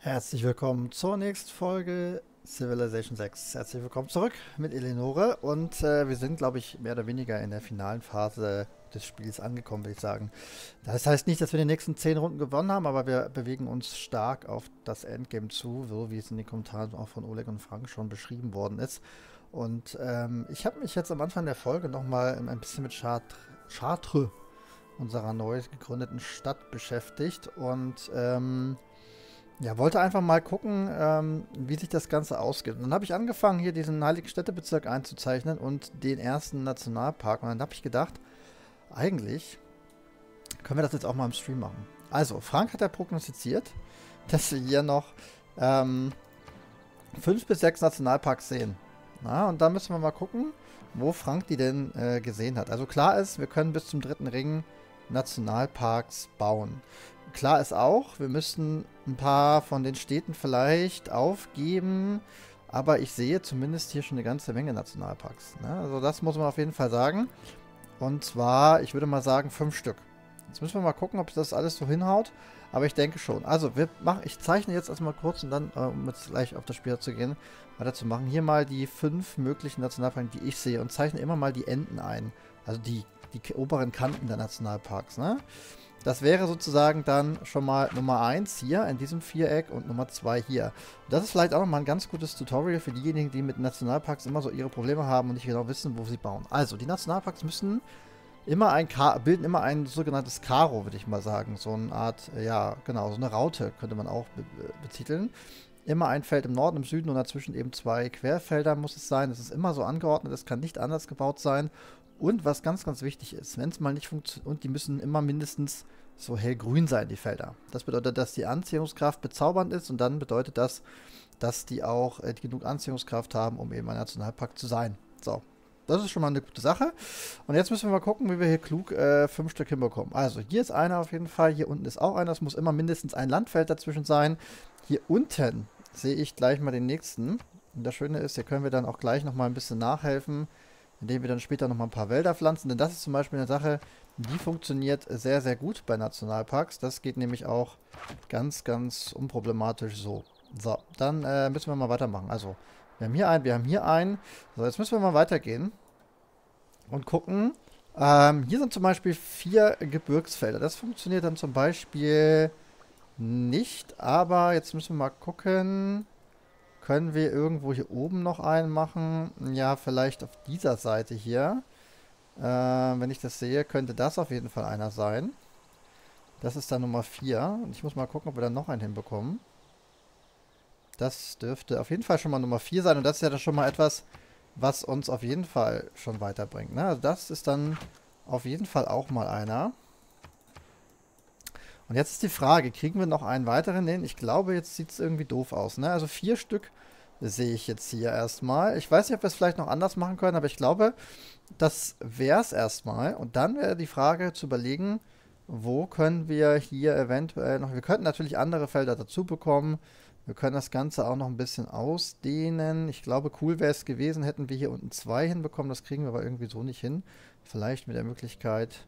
Herzlich willkommen zur nächsten Folge Civilization 6. Herzlich willkommen zurück mit Eleonore und wir sind, glaube ich, mehr oder weniger in der finalen Phase des Spiels angekommen, würde ich sagen. Das heißt nicht, dass wir die nächsten 10 Runden gewonnen haben, aber wir bewegen uns stark auf das Endgame zu, so wie es in den Kommentaren auch von Oleg und Frank schon beschrieben worden ist. Und ich habe mich jetzt am Anfang der Folge nochmal ein bisschen mit Chartres, unserer neu gegründeten Stadt, beschäftigt und ja, wollte einfach mal gucken, wie sich das Ganze ausgeht. Und dann habe ich angefangen, hier diesen Heiligen Städtebezirk einzuzeichnen und den ersten Nationalpark. Und dann habe ich gedacht, eigentlich können wir das jetzt auch mal im Stream machen. Also, Frank hat ja prognostiziert, dass wir hier noch 5 bis 6 Nationalparks sehen. Na, und da müssen wir mal gucken, wo Frank die denn gesehen hat. Also klar ist, wir können bis zum 3. Ring Nationalparks bauen. Klar ist auch, wir müssten ein paar von den Städten vielleicht aufgeben, aber ich sehe zumindest hier schon eine ganze Menge Nationalparks, ne? Also das muss man auf jeden Fall sagen. Und zwar, ich würde mal sagen, 5 Stück. Jetzt müssen wir mal gucken, ob das alles so hinhaut, aber ich denke schon. Also ich zeichne jetzt erstmal kurz und dann, um jetzt gleich auf das Spiel zu gehen, weiterzumachen, hier mal die 5 möglichen Nationalparks, die ich sehe, und zeichne immer mal die Enden ein, also die oberen Kanten der Nationalparks, ne? Das wäre sozusagen dann schon mal Nummer 1 hier in diesem Viereck und Nummer 2 hier. Und das ist vielleicht auch nochmal ein ganz gutes Tutorial für diejenigen, die mit Nationalparks immer so ihre Probleme haben und nicht genau wissen, wo sie bauen. Also, die Nationalparks müssen immer bilden immer ein sogenanntes Karo, würde ich mal sagen. So eine Art, ja, genau, so eine Raute könnte man auch betiteln. Immer ein Feld im Norden, im Süden und dazwischen eben 2 Querfelder muss es sein. Das ist immer so angeordnet, es kann nicht anders gebaut sein. Und was ganz, ganz wichtig ist, wenn es mal nicht funktioniert, und die müssen immer mindestens so hellgrün sein, die Felder. Das bedeutet, dass die Anziehungskraft bezaubernd ist und dann bedeutet das, dass die auch genug Anziehungskraft haben, um eben ein Nationalpark zu sein. So, das ist schon mal eine gute Sache. Und jetzt müssen wir mal gucken, wie wir hier klug 5 Stück hinbekommen. Also, hier ist einer auf jeden Fall, hier unten ist auch einer. Es muss immer mindestens ein Landfeld dazwischen sein. Hier unten sehe ich gleich mal den nächsten. Und das Schöne ist, hier können wir dann auch gleich nochmal ein bisschen nachhelfen, indem wir dann später nochmal ein paar Wälder pflanzen. Denn das ist zum Beispiel eine Sache, die funktioniert sehr, sehr gut bei Nationalparks. Das geht nämlich auch ganz, ganz unproblematisch so. So, dann müssen wir mal weitermachen. Also, wir haben hier einen, wir haben hier einen. So, jetzt müssen wir mal weitergehen und gucken. Hier sind zum Beispiel 4 Gebirgsfelder. Das funktioniert dann zum Beispiel nicht. Aber jetzt müssen wir mal gucken. Können wir irgendwo hier oben noch einen machen? Ja, vielleicht auf dieser Seite hier. Wenn ich das sehe, könnte das auf jeden Fall einer sein. Das ist dann Nummer 4. Und ich muss mal gucken, ob wir dann noch einen hinbekommen. Das dürfte auf jeden Fall schon mal Nummer 4 sein. Und das ist ja dann schon mal etwas, was uns auf jeden Fall schon weiterbringt, ne? Also das ist dann auf jeden Fall auch mal einer. Und jetzt ist die Frage, kriegen wir noch einen weiteren hin? Ich glaube, jetzt sieht es irgendwie doof aus, ne? Also 4 Stück sehe ich jetzt hier erstmal. Ich weiß nicht, ob wir es vielleicht noch anders machen können, aber ich glaube, das wäre es erstmal. Und dann wäre die Frage zu überlegen, wo können wir hier eventuell noch... Wir könnten natürlich andere Felder dazu bekommen. Wir können das Ganze auch noch ein bisschen ausdehnen. Ich glaube, cool wäre es gewesen, hätten wir hier unten 2 hinbekommen. Das kriegen wir aber irgendwie so nicht hin. Vielleicht mit der Möglichkeit...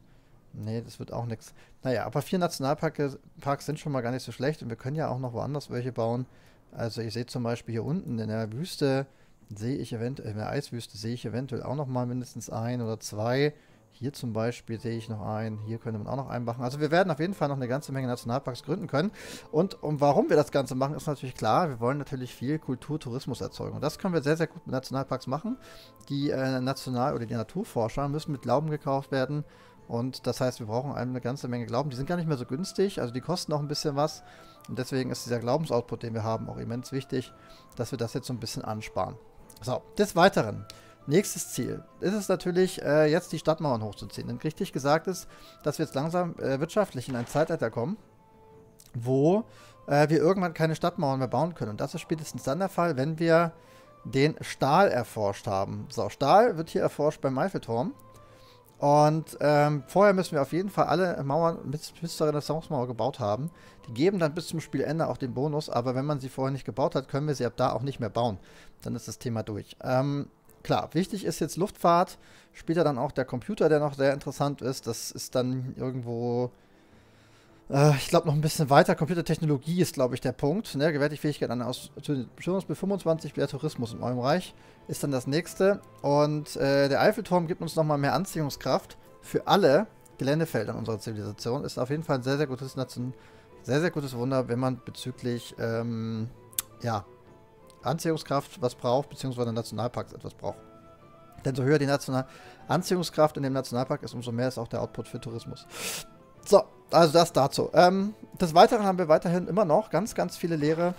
Nee, das wird auch nichts. Naja, aber 4 Nationalparks sind schon mal gar nicht so schlecht und wir können ja auch noch woanders welche bauen. Also ich sehe zum Beispiel hier unten in der Wüste, sehe ich eventuell, in der Eiswüste sehe ich eventuell auch noch mal mindestens 1 oder 2. Hier zum Beispiel sehe ich noch einen, hier könnte man auch noch einen machen. Also wir werden auf jeden Fall noch eine ganze Menge Nationalparks gründen können. Und warum wir das Ganze machen, ist natürlich klar. Wir wollen natürlich viel Kulturtourismus erzeugen. Und das können wir sehr, sehr gut mit Nationalparks machen. Die die Naturforscher müssen mit Glauben gekauft werden. Und das heißt, wir brauchen eine ganze Menge Glauben. Die sind gar nicht mehr so günstig, also die kosten auch ein bisschen was. Und deswegen ist dieser Glaubensoutput, den wir haben, auch immens wichtig, dass wir das jetzt so ein bisschen ansparen. So, des Weiteren. Nächstes Ziel ist es natürlich, jetzt die Stadtmauern hochzuziehen. Denn richtig gesagt ist, dass wir jetzt langsam wirtschaftlich in ein Zeitalter kommen, wo wir irgendwann keine Stadtmauern mehr bauen können. Und das ist spätestens dann der Fall, wenn wir den Stahl erforscht haben. So, Stahl wird hier erforscht beim Eiffelturm. Und vorher müssen wir auf jeden Fall alle Mauern bis zur Renaissancemauer gebaut haben. Die geben dann bis zum Spielende auch den Bonus, aber wenn man sie vorher nicht gebaut hat, können wir sie ab da auch nicht mehr bauen. Dann ist das Thema durch. Klar, wichtig ist jetzt Luftfahrt, später dann auch der Computer, der noch sehr interessant ist. Das ist dann irgendwo... Ich glaube, noch ein bisschen weiter. Computertechnologie ist, glaube ich, der Punkt. Ne? Gewährte Fähigkeit einer Bestimmung bis 25, der Tourismus in eurem Reich ist dann das nächste. Und der Eiffelturm gibt uns nochmal mehr Anziehungskraft für alle Geländefelder in unserer Zivilisation. Ist auf jeden Fall ein sehr, sehr gutes Wunder, wenn man bezüglich ja, Anziehungskraft was braucht, beziehungsweise Nationalparks etwas braucht. Denn so höher die Anziehungskraft in dem Nationalpark ist, umso mehr ist auch der Output für Tourismus. So, also das dazu. Des Weiteren haben wir weiterhin immer noch ganz, ganz viele leere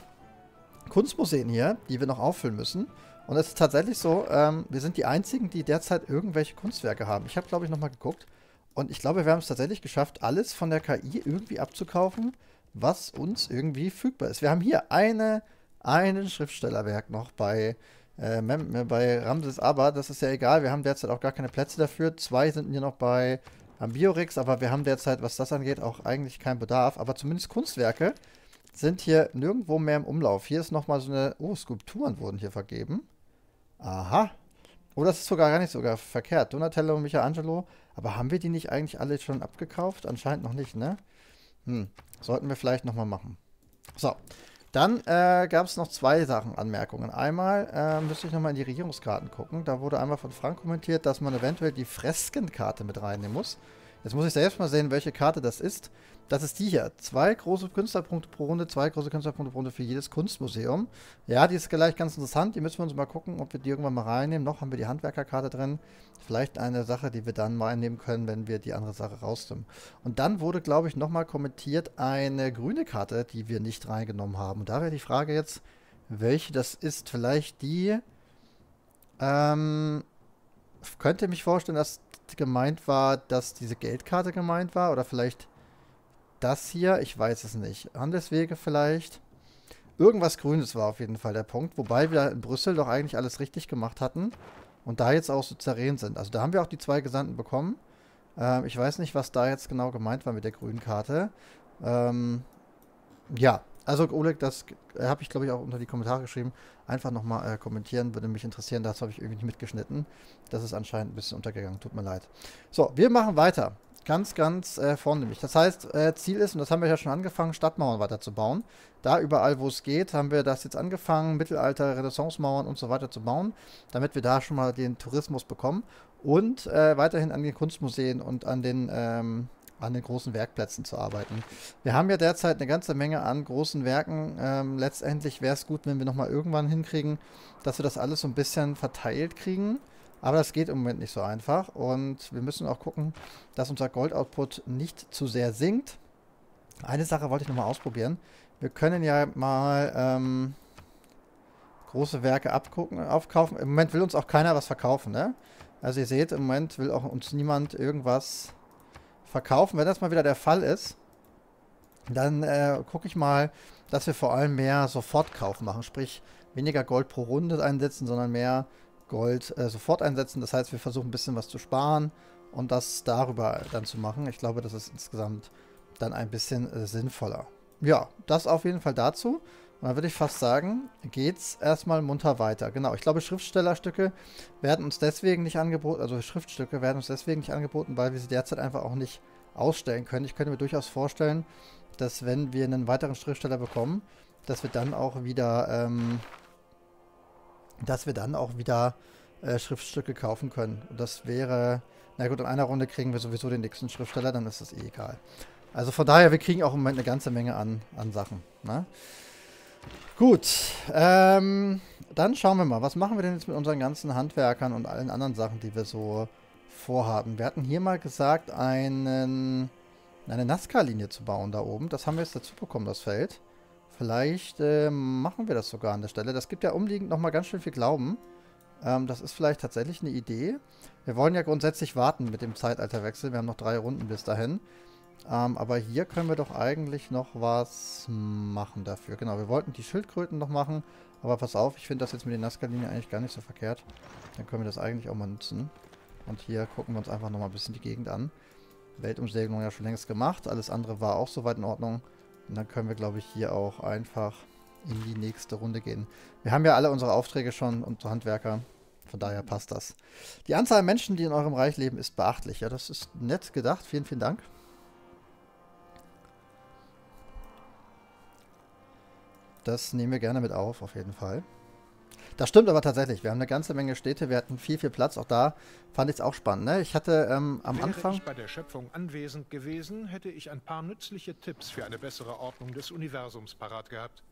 Kunstmuseen hier, die wir noch auffüllen müssen. Und es ist tatsächlich so, wir sind die Einzigen, die derzeit irgendwelche Kunstwerke haben. Ich habe, glaube ich, nochmal geguckt. Und ich glaube, wir haben es tatsächlich geschafft, alles von der KI irgendwie abzukaufen, was uns irgendwie verfügbar ist. Wir haben hier einen Schriftstellerwerk noch bei Ramses, aber das ist ja egal. Wir haben derzeit auch gar keine Plätze dafür. 2 sind hier noch bei Ambiorix, aber wir haben derzeit, was das angeht, auch eigentlich keinen Bedarf. Aber zumindest Kunstwerke sind hier nirgendwo mehr im Umlauf. Hier ist nochmal so eine... Oh, Skulpturen wurden hier vergeben. Aha. Oh, das ist sogar gar nicht sogar verkehrt. Donatello und Michelangelo. Aber haben wir die nicht eigentlich alle schon abgekauft? Anscheinend noch nicht, ne? Sollten wir vielleicht nochmal machen. So. Dann gab es noch 2 Sachen, Anmerkungen. Einmal müsste ich nochmal in die Regierungskarten gucken. Da wurde einmal von Frank kommentiert, dass man eventuell die Freskenkarte mit reinnehmen muss. Jetzt muss ich selbst mal sehen, welche Karte das ist. Das ist die hier. 2 große Künstlerpunkte pro Runde, 2 große Künstlerpunkte pro Runde für jedes Kunstmuseum. Ja, die ist gleich ganz interessant. Die müssen wir uns mal gucken, ob wir die irgendwann mal reinnehmen. Noch haben wir die Handwerkerkarte drin. Vielleicht eine Sache, die wir dann mal einnehmen können, wenn wir die andere Sache rausnehmen. Und dann wurde, glaube ich, nochmal kommentiert eine grüne Karte, die wir nicht reingenommen haben. Und da wäre die Frage jetzt, welche das ist. Vielleicht die... könnte mich vorstellen, dass gemeint war, dass diese Geldkarte gemeint war. Oder vielleicht... Das hier, ich weiß es nicht. Handelswege vielleicht. Irgendwas Grünes war auf jeden Fall der Punkt. Wobei wir in Brüssel doch eigentlich alles richtig gemacht hatten. Und da jetzt auch so zerrehen sind. Also da haben wir auch die 2 Gesandten bekommen. Ich weiß nicht, was da jetzt genau gemeint war mit der grünen Karte. Ja, also Oleg, das habe ich, glaube ich, auch unter die Kommentare geschrieben. Einfach nochmal kommentieren, würde mich interessieren. Das habe ich irgendwie nicht mitgeschnitten. Das ist anscheinend ein bisschen untergegangen. Tut mir leid. So, wir machen weiter. Ganz, ganz vorne nämlich. Das heißt, Ziel ist, und das haben wir ja schon angefangen, Stadtmauern weiterzubauen. Da überall, wo es geht, haben wir das jetzt angefangen, Mittelalter, Renaissancemauern und so weiter zu bauen, damit wir da schon mal den Tourismus bekommen und weiterhin an den Kunstmuseen und an den großen Werkplätzen zu arbeiten. Wir haben ja derzeit eine ganze Menge an großen Werken. Letztendlich wäre es gut, wenn wir nochmal irgendwann hinkriegen, dass wir das alles so ein bisschen verteilt kriegen. Aber das geht im Moment nicht so einfach und wir müssen auch gucken, dass unser Goldoutput nicht zu sehr sinkt. Eine Sache wollte ich nochmal ausprobieren. Wir können ja mal große Werke aufkaufen. Im Moment will uns auch keiner was verkaufen, ne? Also ihr seht, im Moment will auch uns niemand irgendwas verkaufen. Wenn das mal wieder der Fall ist, dann gucke ich mal, dass wir vor allem mehr Sofortkauf machen. Sprich, weniger Gold pro Runde einsetzen, sondern mehr... Gold sofort einsetzen. Das heißt, wir versuchen ein bisschen was zu sparen und das darüber dann zu machen. Ich glaube, das ist insgesamt dann ein bisschen sinnvoller. Ja, das auf jeden Fall dazu. Und dann würde ich fast sagen, geht's erstmal munter weiter. Genau, ich glaube, Schriftstellerstücke werden uns deswegen nicht angeboten, also Schriftstücke werden uns deswegen nicht angeboten, weil wir sie derzeit einfach auch nicht ausstellen können. Ich könnte mir durchaus vorstellen, dass wenn wir einen weiteren Schriftsteller bekommen, dass wir dann auch wieder... Schriftstücke kaufen können. Und das wäre... Na gut, in einer Runde kriegen wir sowieso den nächsten Schriftsteller, dann ist das eh egal. Also von daher, wir kriegen auch im Moment eine ganze Menge an Sachen. Ne? Gut, dann schauen wir mal. Was machen wir denn jetzt mit unseren ganzen Handwerkern und allen anderen Sachen, die wir so vorhaben? Wir hatten hier mal gesagt, eine Nazca-Linie zu bauen da oben. Das haben wir jetzt dazu bekommen, das Feld. Vielleicht machen wir das sogar an der Stelle. Das gibt ja umliegend nochmal ganz schön viel Glauben. Das ist vielleicht tatsächlich eine Idee. Wir wollen ja grundsätzlich warten mit dem Zeitalterwechsel. Wir haben noch 3 Runden bis dahin. Aber hier können wir doch eigentlich noch was machen dafür. Genau, wir wollten die Schildkröten noch machen. Aber pass auf, ich finde das jetzt mit der Nazca-Linie eigentlich gar nicht so verkehrt. Dann können wir das eigentlich auch mal nutzen. Und hier gucken wir uns einfach nochmal ein bisschen die Gegend an. Weltumsegelung ja schon längst gemacht. Alles andere war auch soweit in Ordnung. Und dann können wir, glaube ich, hier auch einfach in die nächste Runde gehen. Wir haben ja alle unsere Aufträge schon und Handwerker. Von daher passt das. Die Anzahl an Menschen, die in eurem Reich leben, ist beachtlich. Ja, das ist nett gedacht. Vielen, vielen Dank. Das nehmen wir gerne mit auf jeden Fall. Das stimmt aber tatsächlich. Wir haben eine ganze Menge Städte. Wir hatten viel Platz. Auch da fand ich es auch spannend. Ne? Ich hatte am Anfang... Wäre ich bei der Schöpfung anwesend gewesen, hätte ich ein paar nützliche Tipps für eine bessere Ordnung des Universums parat gehabt.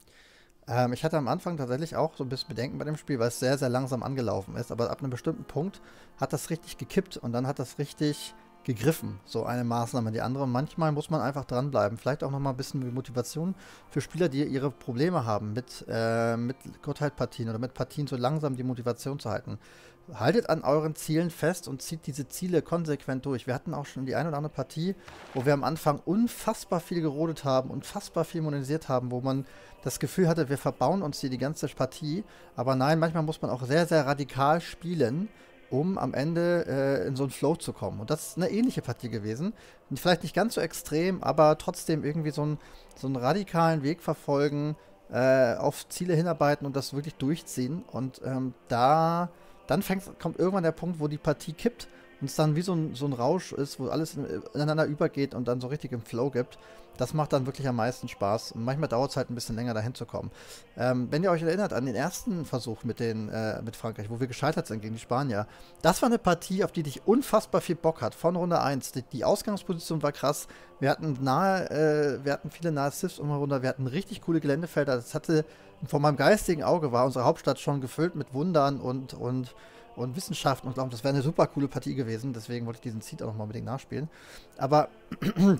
Ich hatte am Anfang tatsächlich auch so ein bisschen Bedenken bei dem Spiel, weil es sehr, sehr langsam angelaufen ist. Aber ab einem bestimmten Punkt hat das richtig gekippt und dann hat das richtig gegriffen. So eine Maßnahme, die andere. Und manchmal muss man einfach dranbleiben. Vielleicht auch nochmal ein bisschen Motivation für Spieler, die ihre Probleme haben mit Gottheit-Partien oder mit Partien so langsam die Motivation zu halten. Haltet an euren Zielen fest und zieht diese Ziele konsequent durch. Wir hatten auch schon die eine oder andere Partie, wo wir am Anfang unfassbar viel gerodet haben, unfassbar viel modernisiert haben, wo man das Gefühl hatte, wir verbauen uns hier die ganze Partie. Aber nein, manchmal muss man auch sehr, sehr radikal spielen, um am Ende in so einen Flow zu kommen. Und das ist eine ähnliche Partie gewesen. Und vielleicht nicht ganz so extrem, aber trotzdem irgendwie so einen radikalen Weg verfolgen, auf Ziele hinarbeiten und das wirklich durchziehen. Und dann kommt irgendwann der Punkt, wo die Partie kippt und es dann wie so ein Rausch ist, wo alles ineinander übergeht und dann so richtig im Flow gibt. Das macht dann wirklich am meisten Spaß. Und manchmal dauert es halt ein bisschen länger, dahin zu kommen. Wenn ihr euch erinnert an den ersten Versuch mit Frankreich, wo wir gescheitert sind gegen die Spanier. Das war eine Partie, auf die ich unfassbar viel Bock hatte, von Runde 1. Die Ausgangsposition war krass. Wir hatten viele nahe Stiffs um herunter. Wir hatten richtig coole Geländefelder. Das hatte, vor meinem geistigen Auge war unsere Hauptstadt schon gefüllt mit Wundern und Wissenschaften und Glauben. Das wäre eine super coole Partie gewesen, deswegen wollte ich diesen Seed auch nochmal unbedingt nachspielen. Aber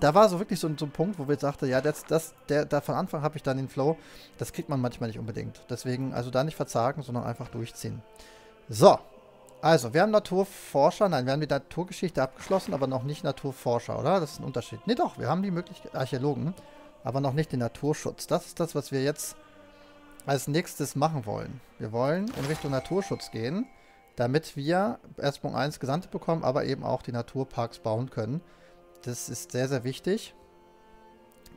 da war so wirklich so ein Punkt, wo wir sagten, ja, da von Anfang habe ich dann den Flow, das kriegt man manchmal nicht unbedingt. Deswegen, also da nicht verzagen, sondern einfach durchziehen. So, also, wir haben Naturforscher, nein, wir haben die Naturgeschichte abgeschlossen, aber noch nicht Naturforscher, oder? Das ist ein Unterschied. Nee, doch, wir haben die Möglichkeit, Archäologen, aber noch nicht den Naturschutz. Das ist das, was wir jetzt als nächstes machen wollen. Wir wollen in Richtung Naturschutz gehen, damit wir Erstpunkt 1 Gesandte bekommen, aber eben auch die Naturparks bauen können. Das ist sehr, sehr wichtig.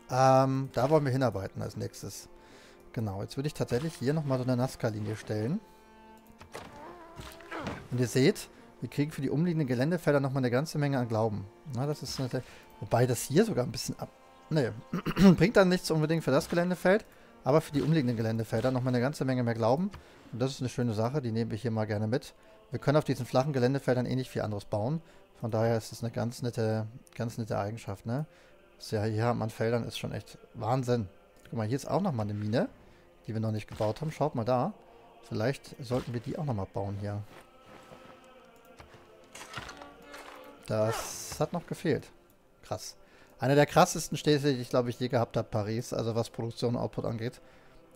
Da wollen wir hinarbeiten als nächstes. Genau, jetzt würde ich tatsächlich hier nochmal so eine Nazca-Linie stellen. Und ihr seht, wir kriegen für die umliegenden Geländefelder nochmal eine ganze Menge an Glauben. Na, das ist natürlich, wobei das hier sogar ein bisschen ab... Nee, bringt dann nichts unbedingt für das Geländefeld, aber für die umliegenden Geländefelder nochmal eine ganze Menge mehr Glauben. Und das ist eine schöne Sache, die nehmen wir hier mal gerne mit. Wir können auf diesen flachen Geländefeldern eh nicht viel anderes bauen. Von daher ist das eine ganz nette Eigenschaft, ne? Was wir hier haben an Feldern ist schon echt Wahnsinn. Guck mal, hier ist auch nochmal eine Mine, die wir noch nicht gebaut haben. Schaut mal da. Vielleicht sollten wir die auch nochmal bauen hier. Das hat noch gefehlt. Krass. Eine der krassesten Städte, die ich glaube ich je gehabt habe, Paris. Also was Produktion und Output angeht.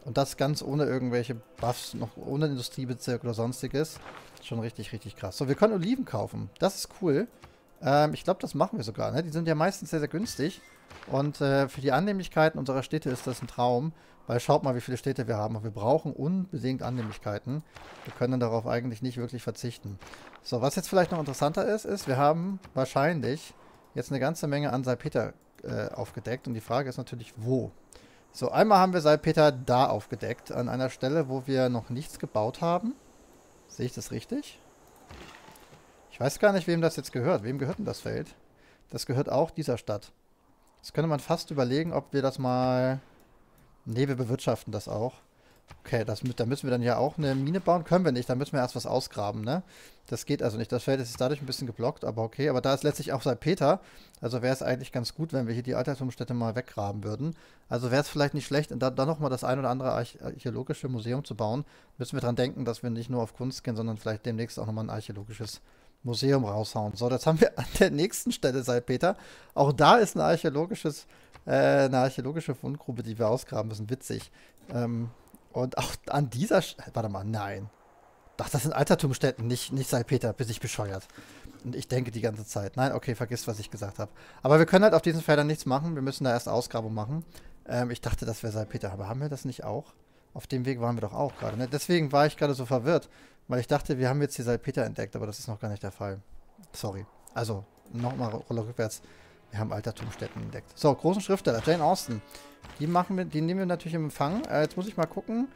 Und das ganz ohne irgendwelche Buffs, noch ohne Industriebezirk oder sonstiges. Schon richtig, richtig krass. So, wir können Oliven kaufen. Das ist cool. Ich glaube, das machen wir sogar. Ne? Die sind ja meistens sehr, sehr günstig. Und für die Annehmlichkeiten unserer Städte ist das ein Traum. Weil schaut mal, wie viele Städte wir haben. Und wir brauchen unbedingt Annehmlichkeiten. Wir können darauf eigentlich nicht wirklich verzichten. So, was jetzt vielleicht noch interessanter ist, wir haben wahrscheinlich jetzt eine ganze Menge an Salpeter aufgedeckt. Und die Frage ist natürlich, wo? So, einmal haben wir Salpeter da aufgedeckt, an einer Stelle, wo wir noch nichts gebaut haben. Sehe ich das richtig? Ich weiß gar nicht, wem das jetzt gehört. Wem gehört denn das Feld? Das gehört auch dieser Stadt. Jetzt könnte man fast überlegen, ob wir das mal... Ne, wir bewirtschaften das auch. Okay, da müssen wir dann ja auch eine Mine bauen. Können wir nicht, da müssen wir erst was ausgraben, ne? Das geht also nicht. Das Feld ist dadurch ein bisschen geblockt, aber okay. Aber da ist letztlich auch Salpeter. Also wäre es eigentlich ganz gut, wenn wir hier die Altertumsstätte mal weggraben würden. Also wäre es vielleicht nicht schlecht, da nochmal das ein oder andere archäologische Museum zu bauen. Müssen wir dran denken, dass wir nicht nur auf Kunst gehen, sondern vielleicht demnächst auch nochmal ein archäologisches Museum raushauen. So, das haben wir an der nächsten Stelle Salpeter. Auch da ist eine archäologische Fundgrube, die wir ausgraben müssen. Witzig. Und auch an dieser Stelle... Warte mal, nein. Ach, das sind Altertumsstätten, nicht Salpeter. Bin ich bescheuert. Und ich denke die ganze Zeit. Nein, okay, vergiss, was ich gesagt habe. Aber wir können halt auf diesen Feldern nichts machen. Wir müssen da erst Ausgrabung machen. Ich dachte, das wäre Salpeter. Aber haben wir das nicht auch? Auf dem Weg waren wir doch auch gerade. Ne? Deswegen war ich gerade so verwirrt. Weil ich dachte, wir haben jetzt die Salpeter entdeckt. Aber das ist noch gar nicht der Fall. Sorry. Also, nochmal Roller rückwärts. Wir haben Altertumsstätten entdeckt. So, großen Schriftsteller, Jane Austen. Die nehmen wir natürlich im Empfang. Jetzt muss ich mal gucken.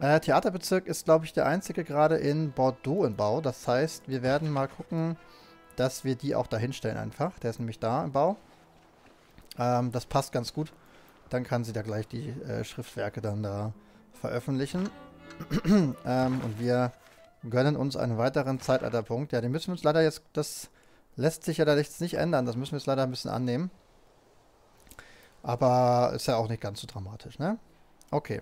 Theaterbezirk ist, glaube ich, der einzige gerade in Bordeaux im Bau. Das heißt, wir werden mal gucken, dass wir die auch da hinstellen einfach. Der ist nämlich da im Bau. Das passt ganz gut. Dann kann sie da gleich die Schriftwerke dann da veröffentlichen. Und wir gönnen uns einen weiteren Zeitalterpunkt. Ja, den müssen wir uns leider jetzt... Das lässt sich ja da nichts nicht ändern. Das müssen wir jetzt leider ein bisschen annehmen. Aber ist ja auch nicht ganz so dramatisch, ne? Okay.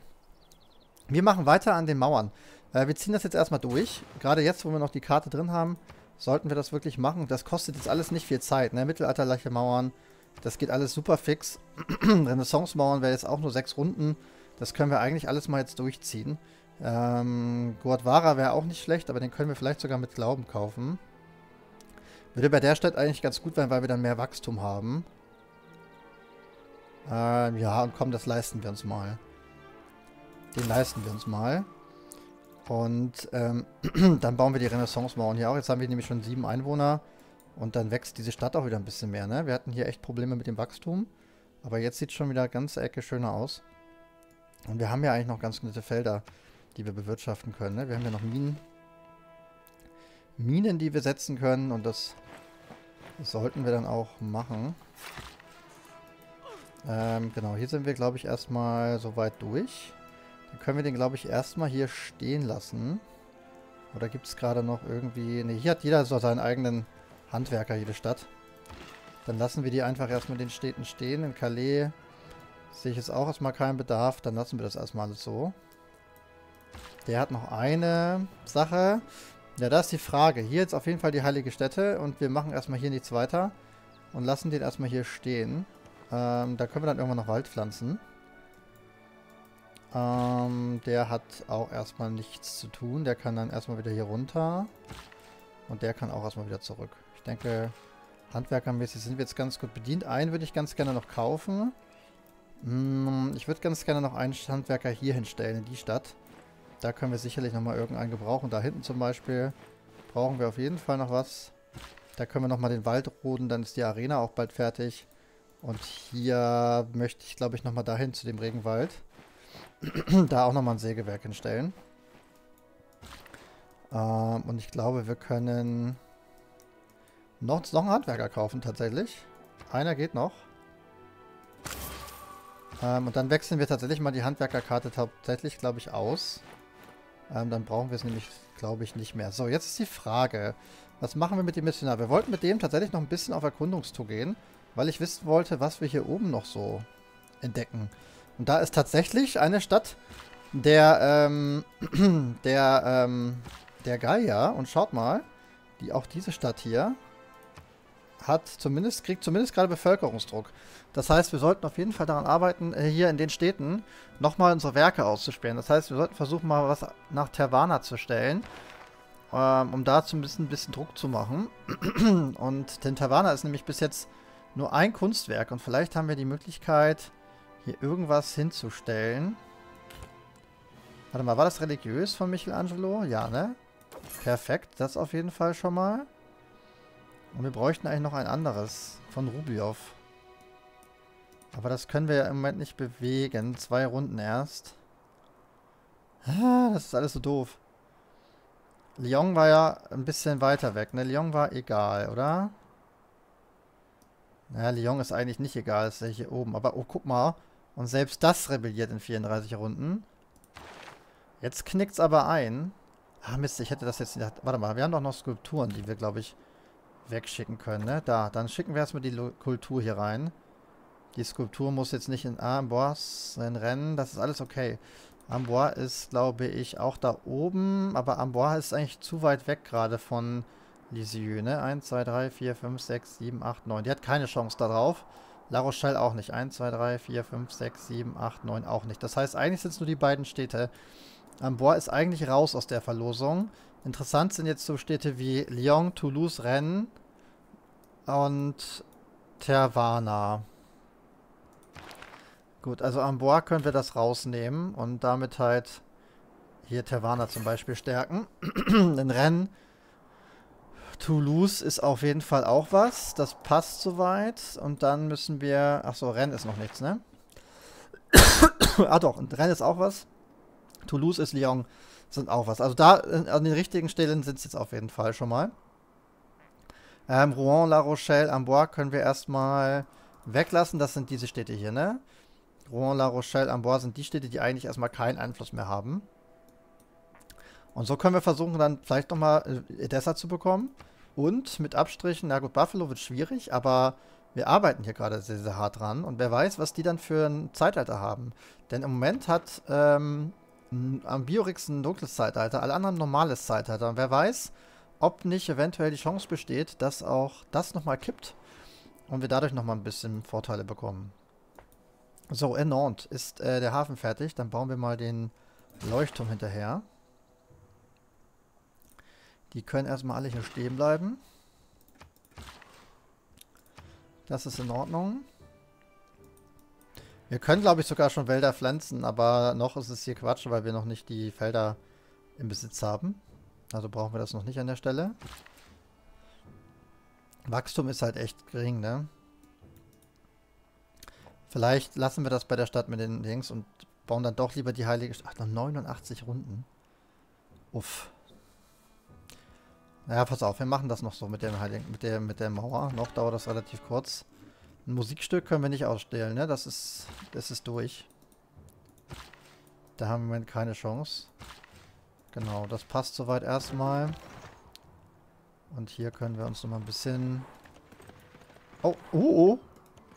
Wir machen weiter an den Mauern. Wir ziehen das jetzt erstmal durch. Gerade jetzt, wo wir noch die Karte drin haben, sollten wir das wirklich machen. Das kostet jetzt alles nicht viel Zeit, ne? Mittelalterliche Mauern, das geht alles super fix. Renaissance-Mauern wäre jetzt auch nur 6 Runden. Das können wir eigentlich alles mal jetzt durchziehen. Guadvara wäre auch nicht schlecht, aber den können wir vielleicht sogar mit Glauben kaufen. Würde bei der Stadt eigentlich ganz gut sein, weil wir dann mehr Wachstum haben. Ja, und komm, das leisten wir uns mal. Den leisten wir uns mal. Und dann bauen wir die Renaissance-Mauern hier auch. Jetzt haben wir nämlich schon 7 Einwohner. Und dann wächst diese Stadt auch wieder ein bisschen mehr, ne? Wir hatten hier echt Probleme mit dem Wachstum. Aber jetzt sieht es schon wieder ganz Ecke schöner aus. Und wir haben ja eigentlich noch ganz nette Felder, die wir bewirtschaften können, ne? Wir haben ja noch Minen. Minen, die wir setzen können. Und das sollten wir dann auch machen. Genau, hier sind wir, glaube ich, erstmal soweit durch. Dann können wir den, glaube ich, erstmal hier stehen lassen. Oder gibt es gerade noch irgendwie... Ne, hier hat jeder so seinen eigenen Handwerker, jede Stadt. Dann lassen wir die einfach erstmal in den Städten stehen. In Calais sehe ich jetzt auch erstmal keinen Bedarf. Dann lassen wir das erstmal alles so. Der hat noch eine Sache. Ja, da ist die Frage. Hier jetzt auf jeden Fall die heilige Stätte. Und wir machen erstmal hier nichts weiter. Und lassen den erstmal hier stehen. Da können wir dann irgendwann noch Wald pflanzen. Der hat auch erstmal nichts zu tun. Der kann dann erstmal wieder hier runter. Und der kann auch erstmal wieder zurück. Ich denke, handwerkermäßig sind wir jetzt ganz gut bedient. Einen würde ich ganz gerne noch kaufen. Ich würde ganz gerne noch einen Handwerker hier hinstellen, in die Stadt. Da können wir sicherlich nochmal irgendeinen gebrauchen. Da hinten zum Beispiel brauchen wir auf jeden Fall noch was. Da können wir nochmal den Wald roden. Dann ist die Arena auch bald fertig. Und hier möchte ich, glaube ich, nochmal dahin zu dem Regenwald. Da auch nochmal ein Sägewerk hinstellen. Und ich glaube, wir können noch einen Handwerker kaufen, tatsächlich. Einer geht noch. Und dann wechseln wir tatsächlich mal die Handwerkerkarte tatsächlich, glaube ich, aus. Dann brauchen wir es nämlich, glaube ich, nicht mehr. So, jetzt ist die Frage, was machen wir mit dem Missionar? Wir wollten mit dem tatsächlich noch ein bisschen auf Erkundungstour gehen, weil ich wissen wollte, was wir hier oben noch so entdecken. Und da ist tatsächlich eine Stadt der Gallier. Und schaut mal, die auch diese Stadt hier hat kriegt zumindest gerade Bevölkerungsdruck. Das heißt, wir sollten auf jeden Fall daran arbeiten, hier in den Städten nochmal unsere Werke auszusperren. Das heißt, wir sollten versuchen, mal was nach Therouanne zu stellen, um da zumindest ein bisschen Druck zu machen. Und denn Therouanne ist nämlich bis jetzt nur ein Kunstwerk. Und vielleicht haben wir die Möglichkeit, hier irgendwas hinzustellen. Warte mal, war das religiös von Michelangelo? Ja, ne? Perfekt, das auf jeden Fall schon mal. Und wir bräuchten eigentlich noch ein anderes von Rubiow. Aber das können wir ja im Moment nicht bewegen. 2 Runden erst. Ah, das ist alles so doof. Lyon war ja ein bisschen weiter weg, ne? Lyon war egal, oder? Naja, Lyon ist eigentlich nicht egal, ist ja hier oben. Aber, oh, guck mal. Und selbst das rebelliert in 34 Runden. Jetzt knickt's aber ein. Ah, Mist, ich hätte das jetzt... Warte mal, wir haben doch noch Skulpturen, die wir, glaube ich, wegschicken können, ne? Da, dann schicken wir erstmal die Kultur hier rein. Die Skulptur muss jetzt nicht in Amboise rennen. Das ist alles okay. Amboise ist, glaube ich, auch da oben. Aber Amboise ist eigentlich zu weit weg gerade von... Lisieux, ne? 1, 2, 3, 4, 5, 6, 7, 8, 9. Die hat keine Chance da drauf. La Rochelle auch nicht. 1, 2, 3, 4, 5, 6, 7, 8, 9 auch nicht. Das heißt, eigentlich sind es nur die beiden Städte. Amboise ist eigentlich raus aus der Verlosung. Interessant sind jetzt so Städte wie Lyon, Toulouse, Rennes und Therouanne. Gut, also Amboise können wir das rausnehmen und damit halt hier Therouanne zum Beispiel stärken. In Rennes. Toulouse ist auf jeden Fall auch was. Das passt soweit. Und dann müssen wir... Achso, Rennes ist noch nichts, ne? Ah doch, und Rennes ist auch was. Toulouse ist Lyon. Sind auch was. Also da, an den richtigen Stellen sind es jetzt auf jeden Fall schon mal. Rouen, La Rochelle, Amboise können wir erstmal weglassen. Das sind diese Städte hier, ne? Rouen, La Rochelle, Amboise sind die Städte, die eigentlich erstmal keinen Einfluss mehr haben. Und so können wir versuchen, dann vielleicht nochmal Edessa zu bekommen. Und mit Abstrichen, na gut, Buffalo wird schwierig, aber wir arbeiten hier gerade sehr, sehr hart dran. Und wer weiß, was die dann für ein Zeitalter haben. Denn im Moment hat Ambiorix ein dunkles Zeitalter, alle anderen ein normales Zeitalter. Und wer weiß, ob nicht eventuell die Chance besteht, dass auch das nochmal kippt und wir dadurch nochmal ein bisschen Vorteile bekommen. So, in Nantes ist der Hafen fertig. Dann bauen wir mal den Leuchtturm hinterher. Die können erstmal alle hier stehen bleiben. Das ist in Ordnung. Wir können, glaube ich, sogar schon Wälder pflanzen, aber noch ist es hier Quatsch, weil wir noch nicht die Felder im Besitz haben. Also brauchen wir das noch nicht an der Stelle. Wachstum ist halt echt gering, ne? Vielleicht lassen wir das bei der Stadt mit den Dings und bauen dann doch lieber die heilige Stadt. Ach, noch 89 Runden. Uff. Naja, pass auf, wir machen das noch so mit dem heiligen, mit der Mauer. Noch dauert das relativ kurz. Ein Musikstück können wir nicht ausstellen, ne? Das ist durch. Da haben wir im Moment keine Chance. Genau, das passt soweit erstmal. Und hier können wir uns nochmal ein bisschen... Oh, oh, oh!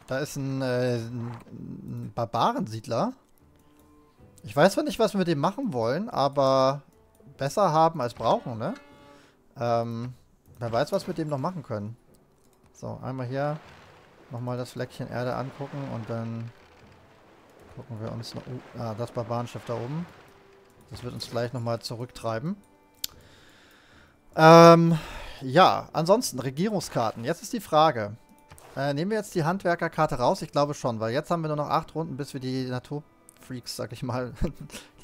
Da ist ein Barbarensiedler. Ich weiß zwar nicht, was wir mit dem machen wollen, aber besser haben als brauchen, ne? Wer weiß, was wir mit dem noch machen können. So, einmal hier nochmal das Fleckchen Erde angucken und dann gucken wir uns noch... Ah, das Barbarenschiff da oben. Das wird uns gleich nochmal zurücktreiben. Ja, ansonsten Regierungskarten. Jetzt ist die Frage. Nehmen wir jetzt die Handwerkerkarte raus? Ich glaube schon, weil jetzt haben wir nur noch 8 Runden, bis wir die Naturfreaks, sag ich mal,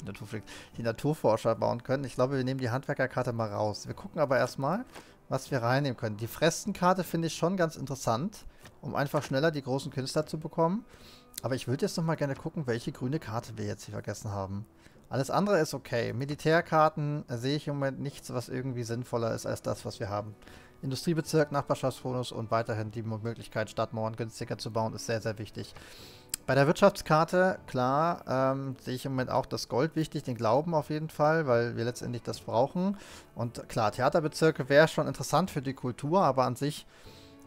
die Naturforscher bauen können. Ich glaube, wir nehmen die Handwerkerkarte mal raus. Wir gucken aber erstmal, was wir reinnehmen können. Die Freskenkarte finde ich schon ganz interessant, um einfach schneller die großen Künstler zu bekommen. Aber ich würde jetzt nochmal gerne gucken, welche grüne Karte wir jetzt hier vergessen haben. Alles andere ist okay. Militärkarten sehe ich im Moment nichts, was irgendwie sinnvoller ist als das, was wir haben. Industriebezirk, Nachbarschaftsbonus und weiterhin die Möglichkeit, Stadtmauern günstiger zu bauen, ist sehr, sehr wichtig. Bei der Wirtschaftskarte, klar, sehe ich im Moment auch das Gold wichtig, den Glauben auf jeden Fall, weil wir letztendlich das brauchen. Und klar, Theaterbezirke wäre schon interessant für die Kultur, aber an sich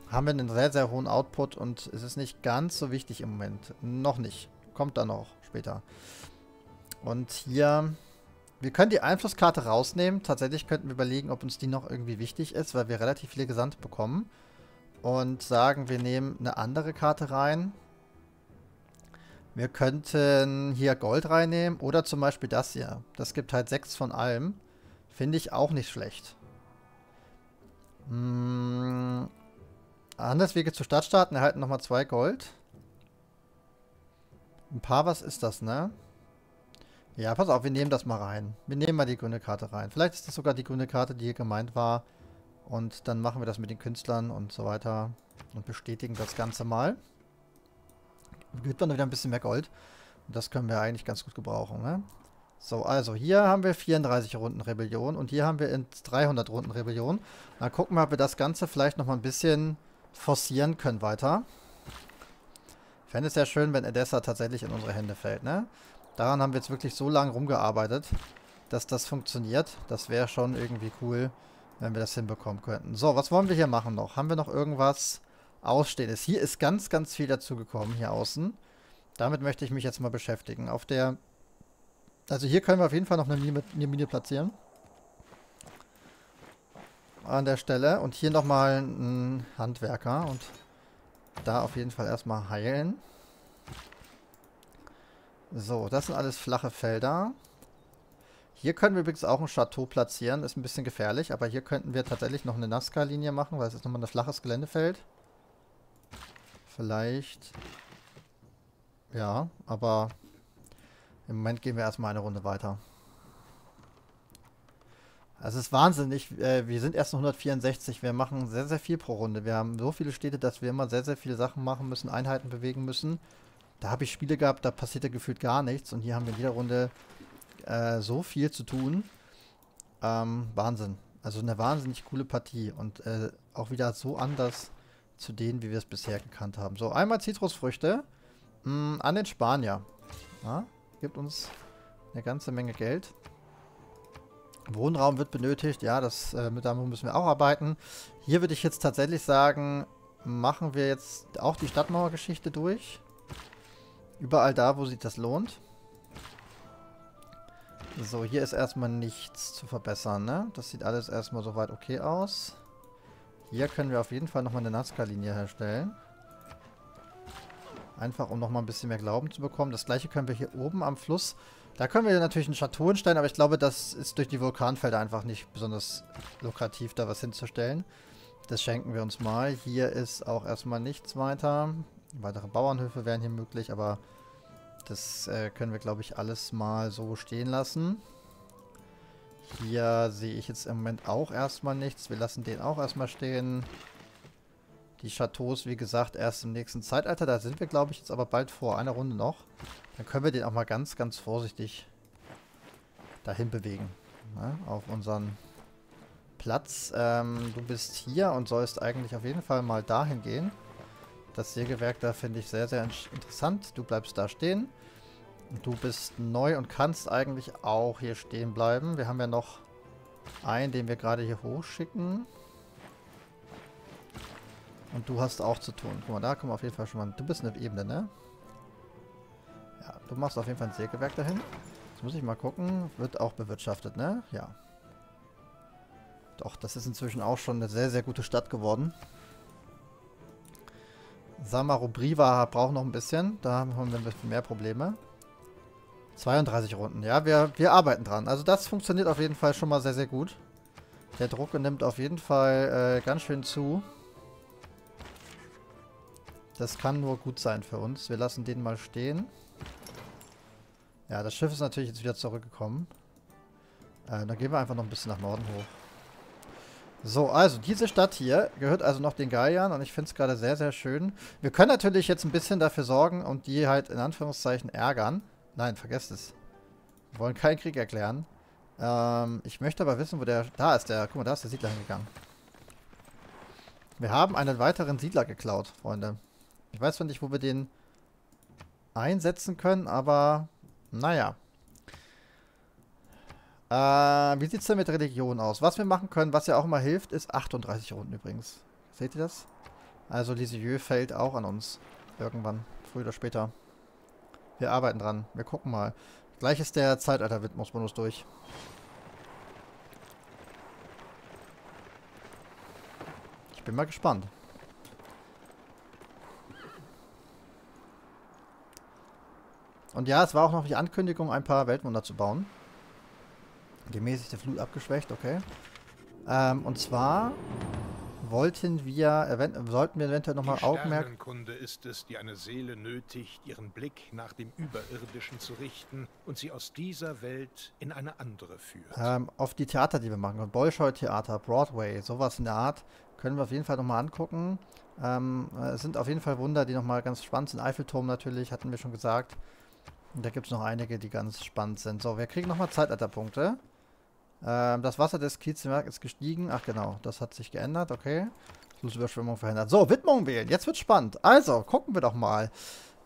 haben wir einen sehr, sehr hohen Output und es ist nicht ganz so wichtig im Moment. Noch nicht. Kommt dann auch später. Und hier, wir können die Einflusskarte rausnehmen. Tatsächlich könnten wir überlegen, ob uns die noch irgendwie wichtig ist, weil wir relativ viele Gesandte bekommen. Und sagen, wir nehmen eine andere Karte rein. Wir könnten hier Gold reinnehmen oder zum Beispiel das hier. Das gibt halt 6 von allem. Finde ich auch nicht schlecht. Handelswege zu Stadtstaaten erhalten nochmal 2 Gold. Ein paar, was ist das, ne? Ja, pass auf, wir nehmen das mal rein. Wir nehmen mal die grüne Karte rein. Vielleicht ist das sogar die grüne Karte, die hier gemeint war. Und dann machen wir das mit den Künstlern und so weiter. Und bestätigen das Ganze mal. Gibt dann wieder ein bisschen mehr Gold. Und das können wir eigentlich ganz gut gebrauchen, ne? So, also hier haben wir 34 Runden Rebellion. Und hier haben wir in 300 Runden Rebellion. Dann gucken wir, ob wir das Ganze vielleicht nochmal ein bisschen forcieren können weiter. Ich fände es sehr schön, wenn Edessa tatsächlich in unsere Hände fällt, ne? Daran haben wir jetzt wirklich so lange rumgearbeitet, dass das funktioniert. Das wäre schon irgendwie cool, wenn wir das hinbekommen könnten. So, was wollen wir hier machen noch? Haben wir noch irgendwas Ausstehendes? Hier ist ganz, ganz viel dazugekommen, hier außen. Damit möchte ich mich jetzt mal beschäftigen. Auf der... Also hier können wir auf jeden Fall noch eine Mine platzieren. An der Stelle. Und hier nochmal einen Handwerker. Und da auf jeden Fall erstmal heilen. So, das sind alles flache Felder. Hier können wir übrigens auch ein Chateau platzieren. Ist ein bisschen gefährlich, aber hier könnten wir tatsächlich noch eine Nazca-Linie machen, weil es ist nochmal ein flaches Geländefeld. Vielleicht. Ja, aber im Moment gehen wir erstmal eine Runde weiter. Also es ist wahnsinnig. Wir sind erst noch 164. Wir machen sehr, sehr viel pro Runde. Wir haben so viele Städte, dass wir immer sehr, sehr viele Sachen machen müssen, Einheiten bewegen müssen. Da habe ich Spiele gehabt, da passierte gefühlt gar nichts. Und hier haben wir in jeder Runde so viel zu tun. Wahnsinn. Also eine wahnsinnig coole Partie. Und auch wieder so anders zu denen, wie wir es bisher gekannt haben. So, einmal Zitrusfrüchte. An den Spanier. Ja, gibt uns eine ganze Menge Geld. Wohnraum wird benötigt. Ja, das mit damit müssen wir auch arbeiten. Hier würde ich jetzt tatsächlich sagen, machen wir jetzt auch die Stadtmauergeschichte durch. Überall da, wo sich das lohnt. So, hier ist erstmal nichts zu verbessern, ne? Das sieht alles erstmal soweit okay aus. Hier können wir auf jeden Fall nochmal eine Nazca-Linie herstellen. Einfach, um nochmal ein bisschen mehr Glauben zu bekommen. Das gleiche können wir hier oben am Fluss. Da können wir natürlich einen Chateau hinstellen, aber ich glaube, das ist durch die Vulkanfelder einfach nicht besonders lukrativ, da was hinzustellen. Das schenken wir uns mal. Hier ist auch erstmal nichts weiter. Weitere Bauernhöfe wären hier möglich, aber das können wir, glaube ich, alles mal so stehen lassen. Hier sehe ich jetzt im Moment auch erstmal nichts. Wir lassen den auch erstmal stehen. Die Chateaus, wie gesagt, erst im nächsten Zeitalter. Da sind wir, glaube ich, jetzt aber bald vor. Eine Runde noch. Dann können wir den auch mal ganz, ganz vorsichtig dahin bewegen. Ne? Auf unseren Platz. Du bist hier und sollst eigentlich auf jeden Fall mal dahin gehen. Das Sägewerk da finde ich sehr, sehr interessant. Du bleibst da stehen. Du bist neu und kannst eigentlich auch hier stehen bleiben. Wir haben ja noch einen, den wir gerade hier hochschicken. Und du hast auch zu tun. Guck mal, da kommen wir auf jeden Fall schon mal... Du bist eine Ebene, ne? Ja, du machst auf jeden Fall ein Sägewerk dahin. Jetzt muss ich mal gucken. Wird auch bewirtschaftet, ne? Ja. Doch, das ist inzwischen auch schon eine sehr, sehr gute Stadt geworden. Samarobriva braucht noch ein bisschen. Da haben wir ein bisschen mehr Probleme. 32 Runden. Ja, wir arbeiten dran. Also das funktioniert auf jeden Fall schon mal sehr, sehr gut. Der Druck nimmt auf jeden Fall ganz schön zu. Das kann nur gut sein für uns. Wir lassen den mal stehen. Ja, das Schiff ist natürlich jetzt wieder zurückgekommen. Dann gehen wir einfach noch ein bisschen nach Norden hoch. So, also diese Stadt hier gehört also noch den Galliern und ich finde es gerade sehr, sehr schön. Wir können natürlich jetzt ein bisschen dafür sorgen und die halt in Anführungszeichen ärgern. Nein, vergesst es. Wir wollen keinen Krieg erklären. Ich möchte aber wissen, wo der... Da ist der... Guck mal, da ist der Siedler hingegangen. Wir haben einen weiteren Siedler geklaut, Freunde. Ich weiß zwar nicht, wo wir den einsetzen können, aber... Naja. Wie sieht es denn mit Religion aus? Was wir machen können, was ja auch immer hilft, ist 38 Runden übrigens. Seht ihr das? Also Lisieux fällt auch an uns. Irgendwann. Früher oder später. Wir arbeiten dran. Wir gucken mal. Gleich ist der Zeitalter-Widmungsbonus durch. Ich bin mal gespannt. Und ja, es war auch noch die Ankündigung, ein paar Weltwunder zu bauen. Gemäßigte Flut abgeschwächt, okay. Und zwar sollten wir eventuell nochmal Augenmerk... Die Sternenkunde ist es, die eine Seele nötigt, ihren Blick nach dem Überirdischen zu richten und sie aus dieser Welt in eine andere führt. Auf die Theater, die wir machen. Bolshoi-Theater, Broadway, sowas in der Art, können wir auf jeden Fall nochmal angucken. Es sind auf jeden Fall Wunder, die nochmal ganz spannend sind. Eiffelturm natürlich, hatten wir schon gesagt. Und da gibt es noch einige, die ganz spannend sind. So, wir kriegen nochmal Zeitalterpunkte. Das Wasser des Kiezmerks ist gestiegen. Ach genau, das hat sich geändert. Okay. Flussüberschwemmung verhindert. So, Widmung wählen. Jetzt wird spannend. Also, gucken wir doch mal.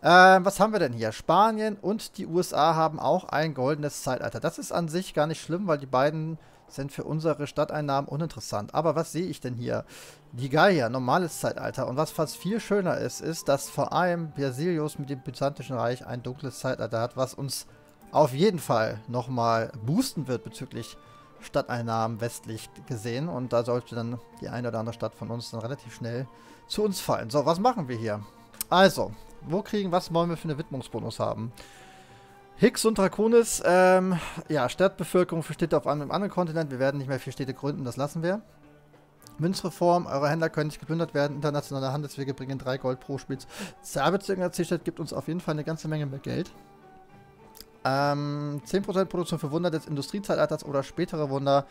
Was haben wir denn hier? Spanien und die USA haben auch ein goldenes Zeitalter. Das ist an sich gar nicht schlimm, weil die beiden sind für unsere Stadteinnahmen uninteressant. Aber was sehe ich denn hier? Die Gallier, normales Zeitalter. Und was fast viel schöner ist, ist, dass vor allem Berzelius mit dem Byzantinischen Reich ein dunkles Zeitalter hat, was uns auf jeden Fall nochmal boosten wird bezüglich Stadteinnahmen westlich gesehen, und da sollte dann die eine oder andere Stadt von uns dann relativ schnell zu uns fallen. So, was machen wir hier? Also, was wollen wir für eine Widmungsbonus haben? Hicks und Draconis, ja, Stadtbevölkerung für Städte auf einem anderen Kontinent. Wir werden nicht mehr 4 Städte gründen, das lassen wir. Münzreform, eure Händler können nicht geplündert werden. Internationale Handelswege bringen 3 Gold pro Spitz. Zerbezirken als Zielstadt gibt uns auf jeden Fall eine ganze Menge mehr Geld. 10% Produktion für Wunder des Industriezeitalters oder spätere Wunder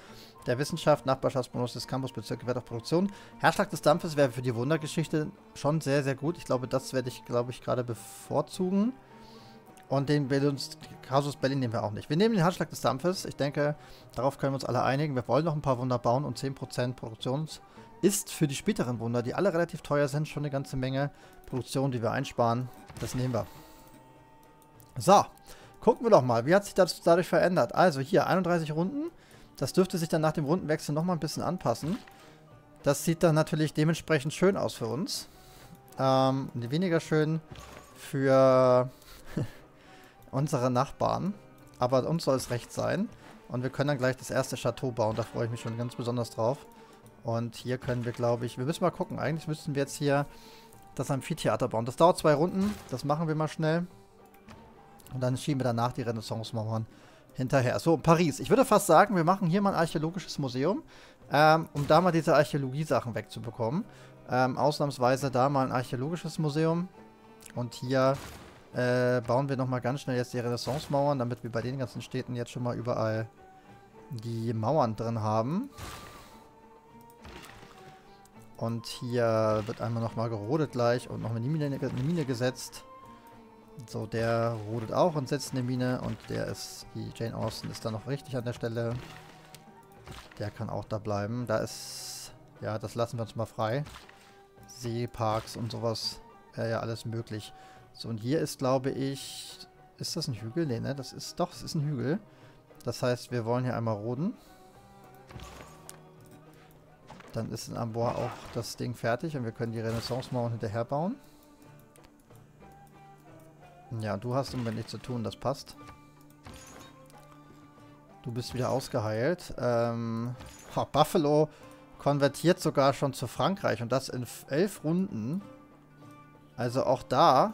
der Wissenschaft, Nachbarschaftsbonus des Campusbezirke, Wert auf Produktion. Herrschlag des Dampfes wäre für die Wundergeschichte schon sehr, sehr gut. Ich glaube, das werde ich, gerade bevorzugen. Und den Casus Belli nehmen wir auch nicht. Wir nehmen den Herrschlag des Dampfes. Ich denke, darauf können wir uns alle einigen. Wir wollen noch ein paar Wunder bauen und 10% Produktion ist für die späteren Wunder, die alle relativ teuer sind, schon eine ganze Menge Produktion, die wir einsparen. Das nehmen wir. So, gucken wir doch mal, wie hat sich das dadurch verändert. Also hier, 31 Runden. Das dürfte sich dann nach dem Rundenwechsel nochmal ein bisschen anpassen. Das sieht dann natürlich dementsprechend schön aus für uns. Weniger schön für unsere Nachbarn. Aber uns soll es recht sein. Und wir können dann gleich das erste Chateau bauen. Da freue ich mich schon ganz besonders drauf. Und hier können wir, glaube ich... Wir müssen mal gucken. Eigentlich müssten wir jetzt hier das Amphitheater bauen. Das dauert 2 Runden. Das machen wir mal schnell. Und dann schieben wir danach die Renaissance-Mauern hinterher. So, Paris. Ich würde fast sagen, wir machen hier mal ein archäologisches Museum, um da mal diese Archäologie-Sachen wegzubekommen. Ausnahmsweise da mal ein archäologisches Museum. Und hier bauen wir nochmal ganz schnell jetzt die Renaissance-Mauern, damit wir bei den ganzen Städten jetzt schon mal überall die Mauern drin haben. Und hier wird einmal nochmal gerodet gleich und noch eine Mine gesetzt. So, der rodet auch und setzt eine Mine und der ist, die Jane Austen ist da noch richtig an der Stelle. Der kann auch da bleiben. Da ist, ja, das lassen wir uns mal frei. Seeparks und sowas, ja, alles möglich. So, und hier ist, glaube ich, ist das ein Hügel? Nee, ne, das ist, doch, es ist ein Hügel. Das heißt, wir wollen hier einmal roden. Dann ist in Amboise auch das Ding fertig und wir können die Renaissance-Mauern hinterher bauen. Ja, du hast unbedingt nichts zu tun, das passt. Du bist wieder ausgeheilt. Buffalo konvertiert sogar schon zu Frankreich und das in 11 Runden. Also auch da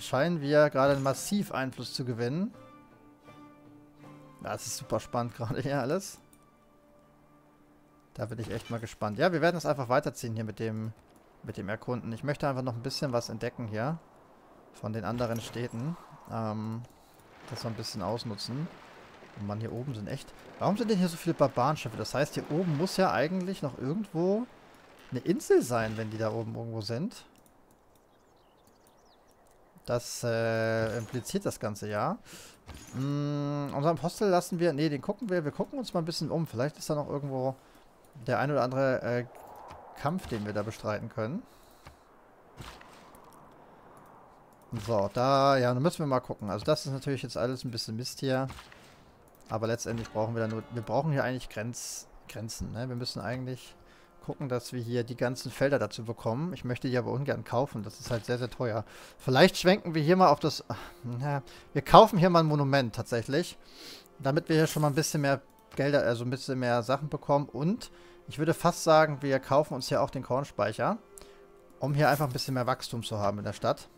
scheinen wir gerade massiv Einfluss zu gewinnen. Ja, das ist super spannend gerade hier alles. Da bin ich echt mal gespannt. Ja, wir werden das einfach weiterziehen hier mit dem Erkunden. Ich möchte einfach noch ein bisschen was entdecken hier. Von den anderen Städten. Das wir ein bisschen ausnutzen. Und man, hier oben sind echt... Warum sind denn hier so viele Barbarenschiffe? Das heißt, hier oben muss ja eigentlich noch irgendwo eine Insel sein, wenn die da oben irgendwo sind. Das impliziert das Ganze, ja. Unseren Apostel lassen wir... Ne, den gucken wir. Wir gucken uns mal ein bisschen um. Vielleicht ist da noch irgendwo der ein oder andere Kampf, den wir da bestreiten können. So, da, ja, dann müssen wir mal gucken. Also das ist natürlich jetzt alles ein bisschen Mist hier. Aber letztendlich brauchen wir da nur, wir brauchen hier eigentlich Grenzen, ne? Wir müssen eigentlich gucken, dass wir hier die ganzen Felder dazu bekommen. Ich möchte die aber ungern kaufen, das ist halt sehr, sehr teuer. Vielleicht schwenken wir hier mal auf das, na, wir kaufen hier mal ein Monument tatsächlich. Damit wir hier schon mal ein bisschen mehr Gelder, also ein bisschen mehr Sachen bekommen. Und ich würde fast sagen, wir kaufen uns hier auch den Kornspeicher, um hier einfach ein bisschen mehr Wachstum zu haben in der Stadt.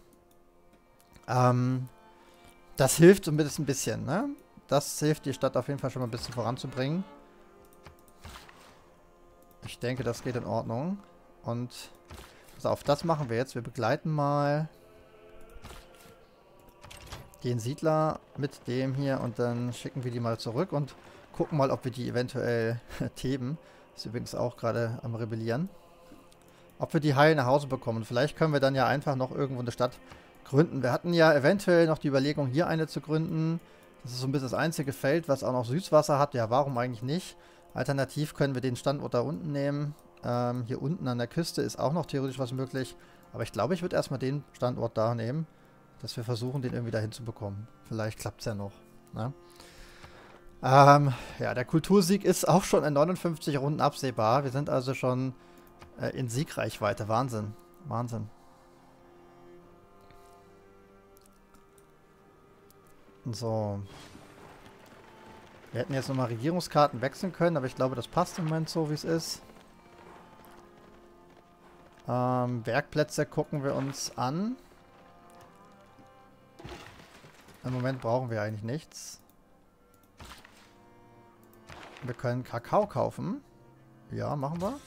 Das hilft zumindest ein bisschen, ne? Das hilft die Stadt auf jeden Fall schon mal ein bisschen voranzubringen. Ich denke, das geht in Ordnung. Und pass auf, das machen wir jetzt. Wir begleiten mal den Siedler mit dem hier und dann schicken wir die mal zurück und gucken mal, ob wir die eventuell Theben. Ist übrigens auch gerade am Rebellieren. Ob wir die heil nach Hause bekommen. Vielleicht können wir dann ja einfach noch irgendwo eine Stadt gründen. Wir hatten ja eventuell noch die Überlegung, hier eine zu gründen. Das ist so ein bisschen das einzige Feld, was auch noch Süßwasser hat. Ja, warum eigentlich nicht? Alternativ können wir den Standort da unten nehmen. Hier unten an der Küste ist auch noch theoretisch was möglich. Aber ich glaube, ich würde erstmal den Standort da nehmen, dass wir versuchen, den irgendwie da hinzubekommen. Vielleicht klappt es ja noch. Ne? Ja, der Kultursieg ist auch schon in 59 Runden absehbar. Wir sind also schon in Siegreichweite. Wahnsinn. Wahnsinn. So. Wir hätten jetzt nochmal Regierungskarten wechseln können, aber ich glaube, das passt im Moment so, wie es ist. Werkplätze gucken wir uns an. Im Moment brauchen wir eigentlich nichts. Wir können Kakao kaufen. Ja, machen wir.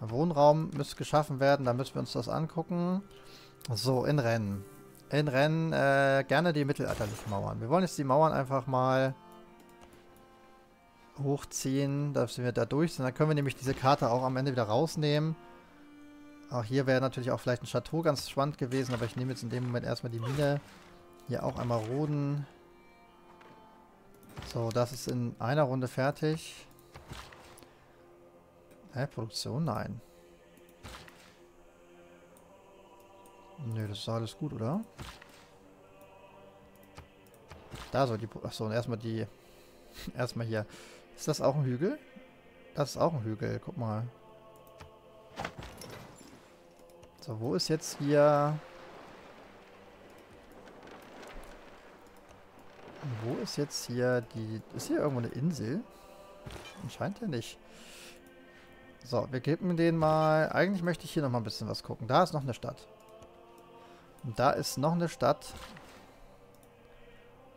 Der Wohnraum müsste geschaffen werden, da müssen wir uns das angucken. So, in Rennes. In Rennes gerne die mittelalterlichen Mauern. Wir wollen jetzt die Mauern einfach mal hochziehen, dass wir da durch sind. Dann können wir nämlich diese Karte auch am Ende wieder rausnehmen. Auch hier wäre natürlich auch vielleicht ein Chateau ganz spannend gewesen, aber ich nehme jetzt in dem Moment erstmal die Mine. Hier auch einmal roden. So, das ist in einer Runde fertig. Hä, Produktion? Nein. Nö, das ist alles gut, oder? Da soll die... Achso, erstmal die... Erstmal hier. Ist das auch ein Hügel? Das ist auch ein Hügel. Guck mal. So, wo ist jetzt hier... Wo ist jetzt hier die... Ist hier irgendwo eine Insel? Anscheinend ja nicht. So, wir geben denen mal... Eigentlich möchte ich hier nochmal ein bisschen was gucken. Da ist noch eine Stadt. Und da ist noch eine Stadt.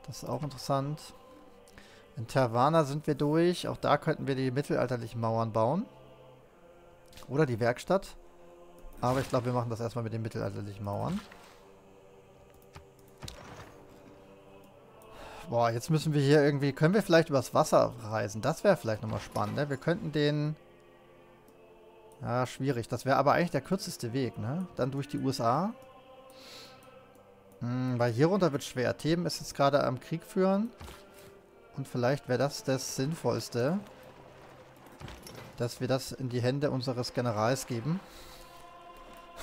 Das ist auch interessant. In Therouanne sind wir durch. Auch da könnten wir die mittelalterlichen Mauern bauen. Oder die Werkstatt. Aber ich glaube, wir machen das erstmal mit den mittelalterlichen Mauern. Boah, jetzt müssen wir hier irgendwie... Können wir vielleicht übers Wasser reisen? Das wäre vielleicht nochmal spannend, ne? Wir könnten den... Ja, schwierig. Das wäre aber eigentlich der kürzeste Weg, ne? Dann durch die USA. Hm, weil hier runter wird schwer. Theben ist jetzt gerade am Krieg führen. Und vielleicht wäre das das Sinnvollste, dass wir das in die Hände unseres Generals geben.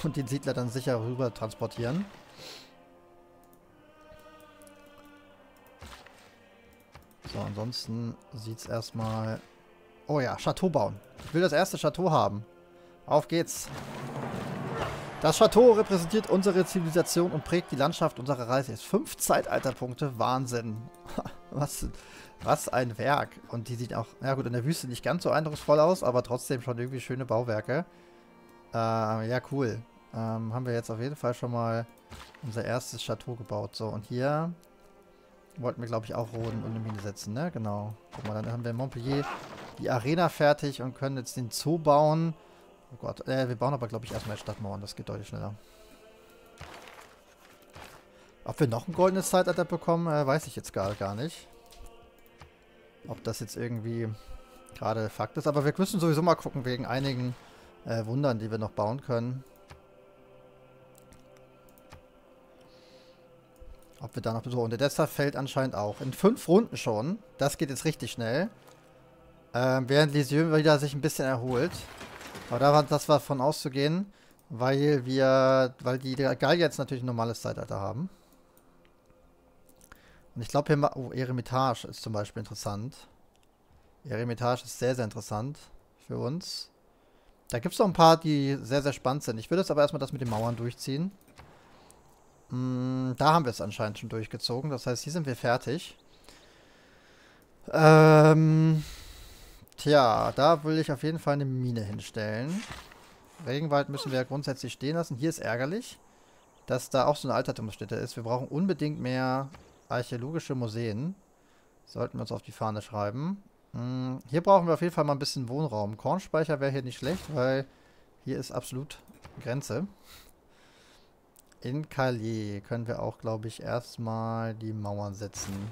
Und den Siedler dann sicher rüber transportieren. So, ansonsten sieht es erstmal... Oh ja, Chateau bauen. Ich will das erste Chateau haben. Auf geht's. Das Chateau repräsentiert unsere Zivilisation und prägt die Landschaft unserer Reise. 5 Zeitalterpunkte, Wahnsinn. Was ein Werk. Und die sieht auch, ja gut, in der Wüste nicht ganz so eindrucksvoll aus, aber trotzdem schon irgendwie schöne Bauwerke. Ja, cool. Haben wir jetzt auf jeden Fall schon mal unser erstes Chateau gebaut. So, und hier... Wollten wir, glaube ich, auch Rouen und eine Mine setzen, ne? Genau. Guck mal, dann haben wir in Montpellier die Arena fertig und können jetzt den Zoo bauen. Oh Gott. Wir bauen aber, glaube ich, erstmal Stadtmauern. Das geht deutlich schneller. Ob wir noch ein goldenes Zeitalter bekommen, weiß ich jetzt gar nicht. Ob das jetzt irgendwie gerade Fakt ist. Aber wir müssen sowieso mal gucken, wegen einigen Wundern, die wir noch bauen können. Ob wir da noch... So, und Edessa fällt anscheinend auch. In 5 Runden schon. Das geht jetzt richtig schnell. Während Lisieux wieder sich ein bisschen erholt. Aber das war davon auszugehen, weil wir... Weil die Gallier jetzt natürlich ein normales Zeitalter haben. Und ich glaube hier mal... Oh, Eremitage ist zum Beispiel interessant. Eremitage ist sehr, sehr interessant für uns. Da gibt es noch ein paar, die sehr, sehr spannend sind. Ich würde jetzt aber erstmal das mit den Mauern durchziehen. Da haben wir es anscheinend schon durchgezogen. Das heißt, hier sind wir fertig. Tja, da will ich auf jeden Fall eine Mine hinstellen. Regenwald müssen wir ja grundsätzlich stehen lassen. Hier ist ärgerlich, dass da auch so eine Altertumsstätte ist. Wir brauchen unbedingt mehr archäologische Museen. Sollten wir uns auf die Fahne schreiben. Hier brauchen wir auf jeden Fall mal ein bisschen Wohnraum. Kornspeicher wäre hier nicht schlecht, weil hier ist absolut Grenze. In Calais können wir auch, glaube ich, erstmal die Mauern setzen.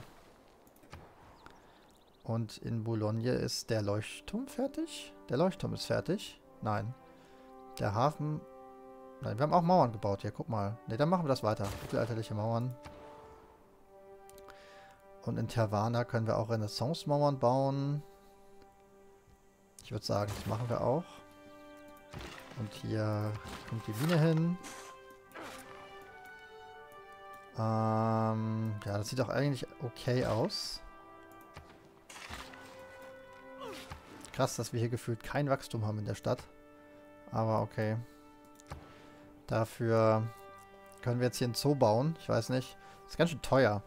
Und in Boulogne ist der Leuchtturm fertig? Der Leuchtturm ist fertig? Nein. Der Hafen... Nein, wir haben auch Mauern gebaut hier, guck mal. Ne, dann machen wir das weiter. Mittelalterliche Mauern. Und in Therouanne können wir auch Renaissance-Mauern bauen. Ich würde sagen, das machen wir auch. Und hier kommt die Mine hin. Ja, das sieht auch eigentlich okay aus. Krass, dass wir hier gefühlt kein Wachstum haben in der Stadt. Aber okay. Dafür können wir jetzt hier einen Zoo bauen. Ich weiß nicht. Ist ganz schön teuer.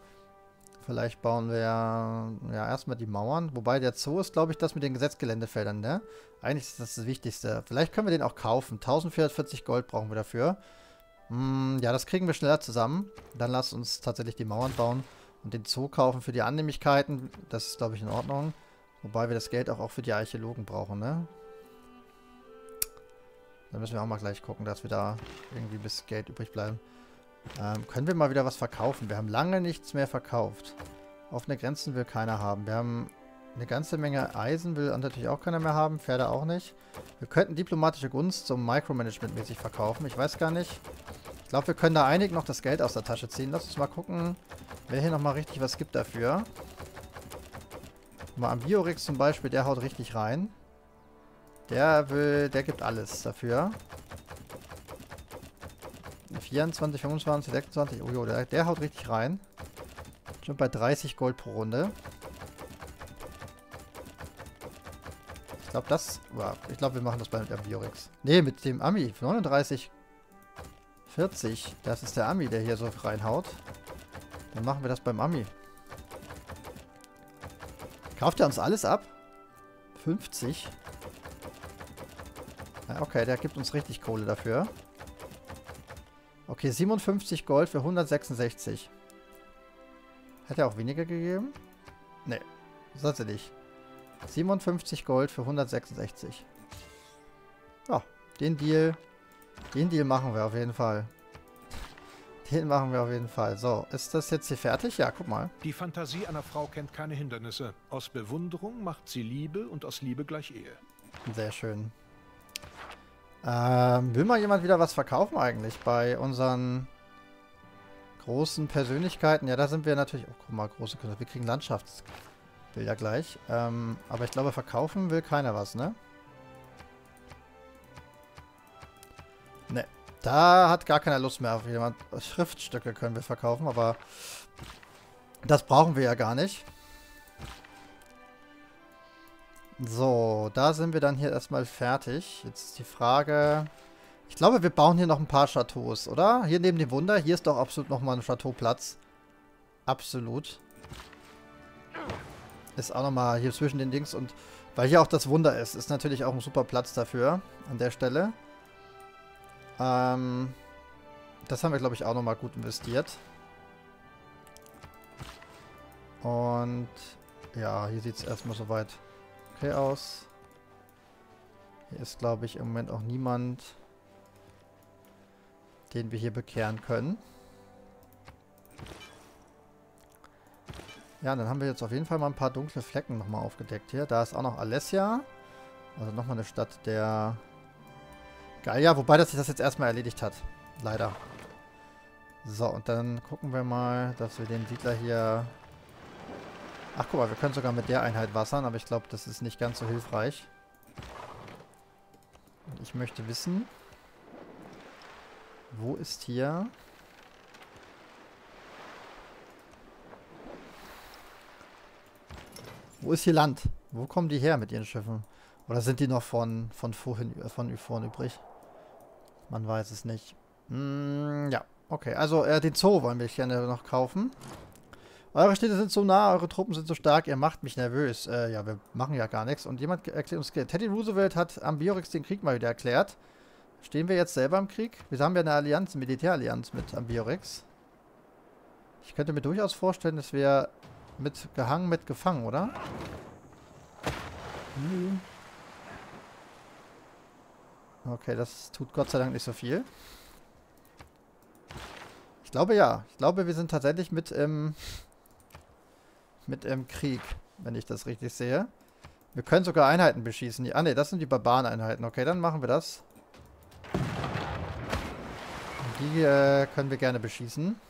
Vielleicht bauen wir ja erstmal die Mauern. Wobei der Zoo ist, glaube ich, das mit den Gesetzgeländefeldern, ne? Eigentlich ist das Wichtigste. Vielleicht können wir den auch kaufen. 1440 Gold brauchen wir dafür. Ja, das kriegen wir schneller zusammen. Dann lasst uns tatsächlich die Mauern bauen und den Zoo kaufen für die Annehmlichkeiten. Das ist, glaube ich, in Ordnung. Wobei wir das Geld auch für die Archäologen brauchen, ne? Da müssen wir auch mal gleich gucken, dass wir da irgendwie bis Geld übrig bleiben. Können wir mal wieder was verkaufen? Wir haben lange nichts mehr verkauft. Offene Grenzen will keiner haben. Wir haben eine ganze Menge Eisen, will natürlich auch keiner mehr haben. Pferde auch nicht. Wir könnten diplomatische Gunst so Micromanagement-mäßig verkaufen. Ich weiß gar nicht. Ich glaube, wir können da einig noch das Geld aus der Tasche ziehen. Lass uns mal gucken, wer hier nochmal richtig was gibt dafür. Mal Ambiorix zum Beispiel, der haut richtig rein. Der gibt alles dafür. 24, 25, 26, oh jo, der haut richtig rein. Ich bin bei 30 Gold pro Runde. Ich glaube, das war... Ich glaube, wir machen das bei dem Ambiorix. Ne, mit dem Ami. 39. 40. Das ist der Ami, der hier so reinhaut. Dann machen wir das beim Ami. Kauft er uns alles ab? 50. Ja, okay, der gibt uns richtig Kohle dafür. Okay, 57 Gold für 166. Hat er auch weniger gegeben? Nee, sollte nicht. 57 Gold für 166. Ja, den Deal machen wir auf jeden Fall. Den machen wir auf jeden Fall. So, ist das jetzt hier fertig? Ja, guck mal. Die Fantasie einer Frau kennt keine Hindernisse. Aus Bewunderung macht sie Liebe und aus Liebe gleich Ehe. Sehr schön. Will mal jemand wieder was verkaufen eigentlich bei unseren großen Persönlichkeiten? Ja, da sind wir natürlich... Oh, guck mal, große Künstler. Wir kriegen Landschaftsbilder gleich. Aber ich glaube, verkaufen will keiner was, ne? Ne. Da hat gar keiner Lust mehr auf jemand. Schriftstücke können wir verkaufen, aber das brauchen wir ja gar nicht. So, da sind wir dann hier erstmal fertig. Jetzt ist die Frage... Ich glaube, wir bauen hier noch ein paar Chateaus, oder? Hier neben dem Wunder, hier ist doch absolut nochmal ein Chateauplatz. Absolut. Ist auch nochmal hier zwischen den Dings und... Weil hier auch das Wunder ist, ist natürlich auch ein super Platz dafür an der Stelle. Das haben wir, glaube ich, auch nochmal gut investiert. Und ja, hier sieht es erstmal soweit okay aus. Hier ist, glaube ich, im Moment auch niemand, den wir hier bekehren können. Ja, dann haben wir jetzt auf jeden Fall mal ein paar dunkle Flecken nochmal aufgedeckt hier. Da ist auch noch Alessia. Also nochmal eine Stadt der... Geil, ja, wobei das sich das jetzt erstmal erledigt hat. Leider. So, und dann gucken wir mal, dass wir den Siedler hier... Ach, guck mal, wir können sogar mit der Einheit wassern, aber ich glaube, das ist nicht ganz so hilfreich. Und ich möchte wissen, wo ist hier... Wo ist hier Land? Wo kommen die her mit ihren Schiffen? Oder sind die noch von vorhin übrig? Man weiß es nicht. Ja, okay. Also den Zoo wollen wir gerne noch kaufen. Eure Städte sind so nah, eure Truppen sind so stark, ihr macht mich nervös. Ja, wir machen ja gar nichts. Und jemand erklärt uns, Teddy Roosevelt hat Ambiorix den Krieg mal wieder erklärt. Stehen wir jetzt selber im Krieg? Wir haben ja eine Allianz, eine Militärallianz mit Ambiorix. Ich könnte mir durchaus vorstellen, dass wir mit gehangen, mit gefangen, oder? Okay, das tut Gott sei Dank nicht so viel. Ich glaube ja. Ich glaube, wir sind tatsächlich mit im Krieg, wenn ich das richtig sehe. Wir können sogar Einheiten beschießen. Die, ah ne, das sind die Barbareneinheiten. Okay, dann machen wir das. Und die können wir gerne beschießen.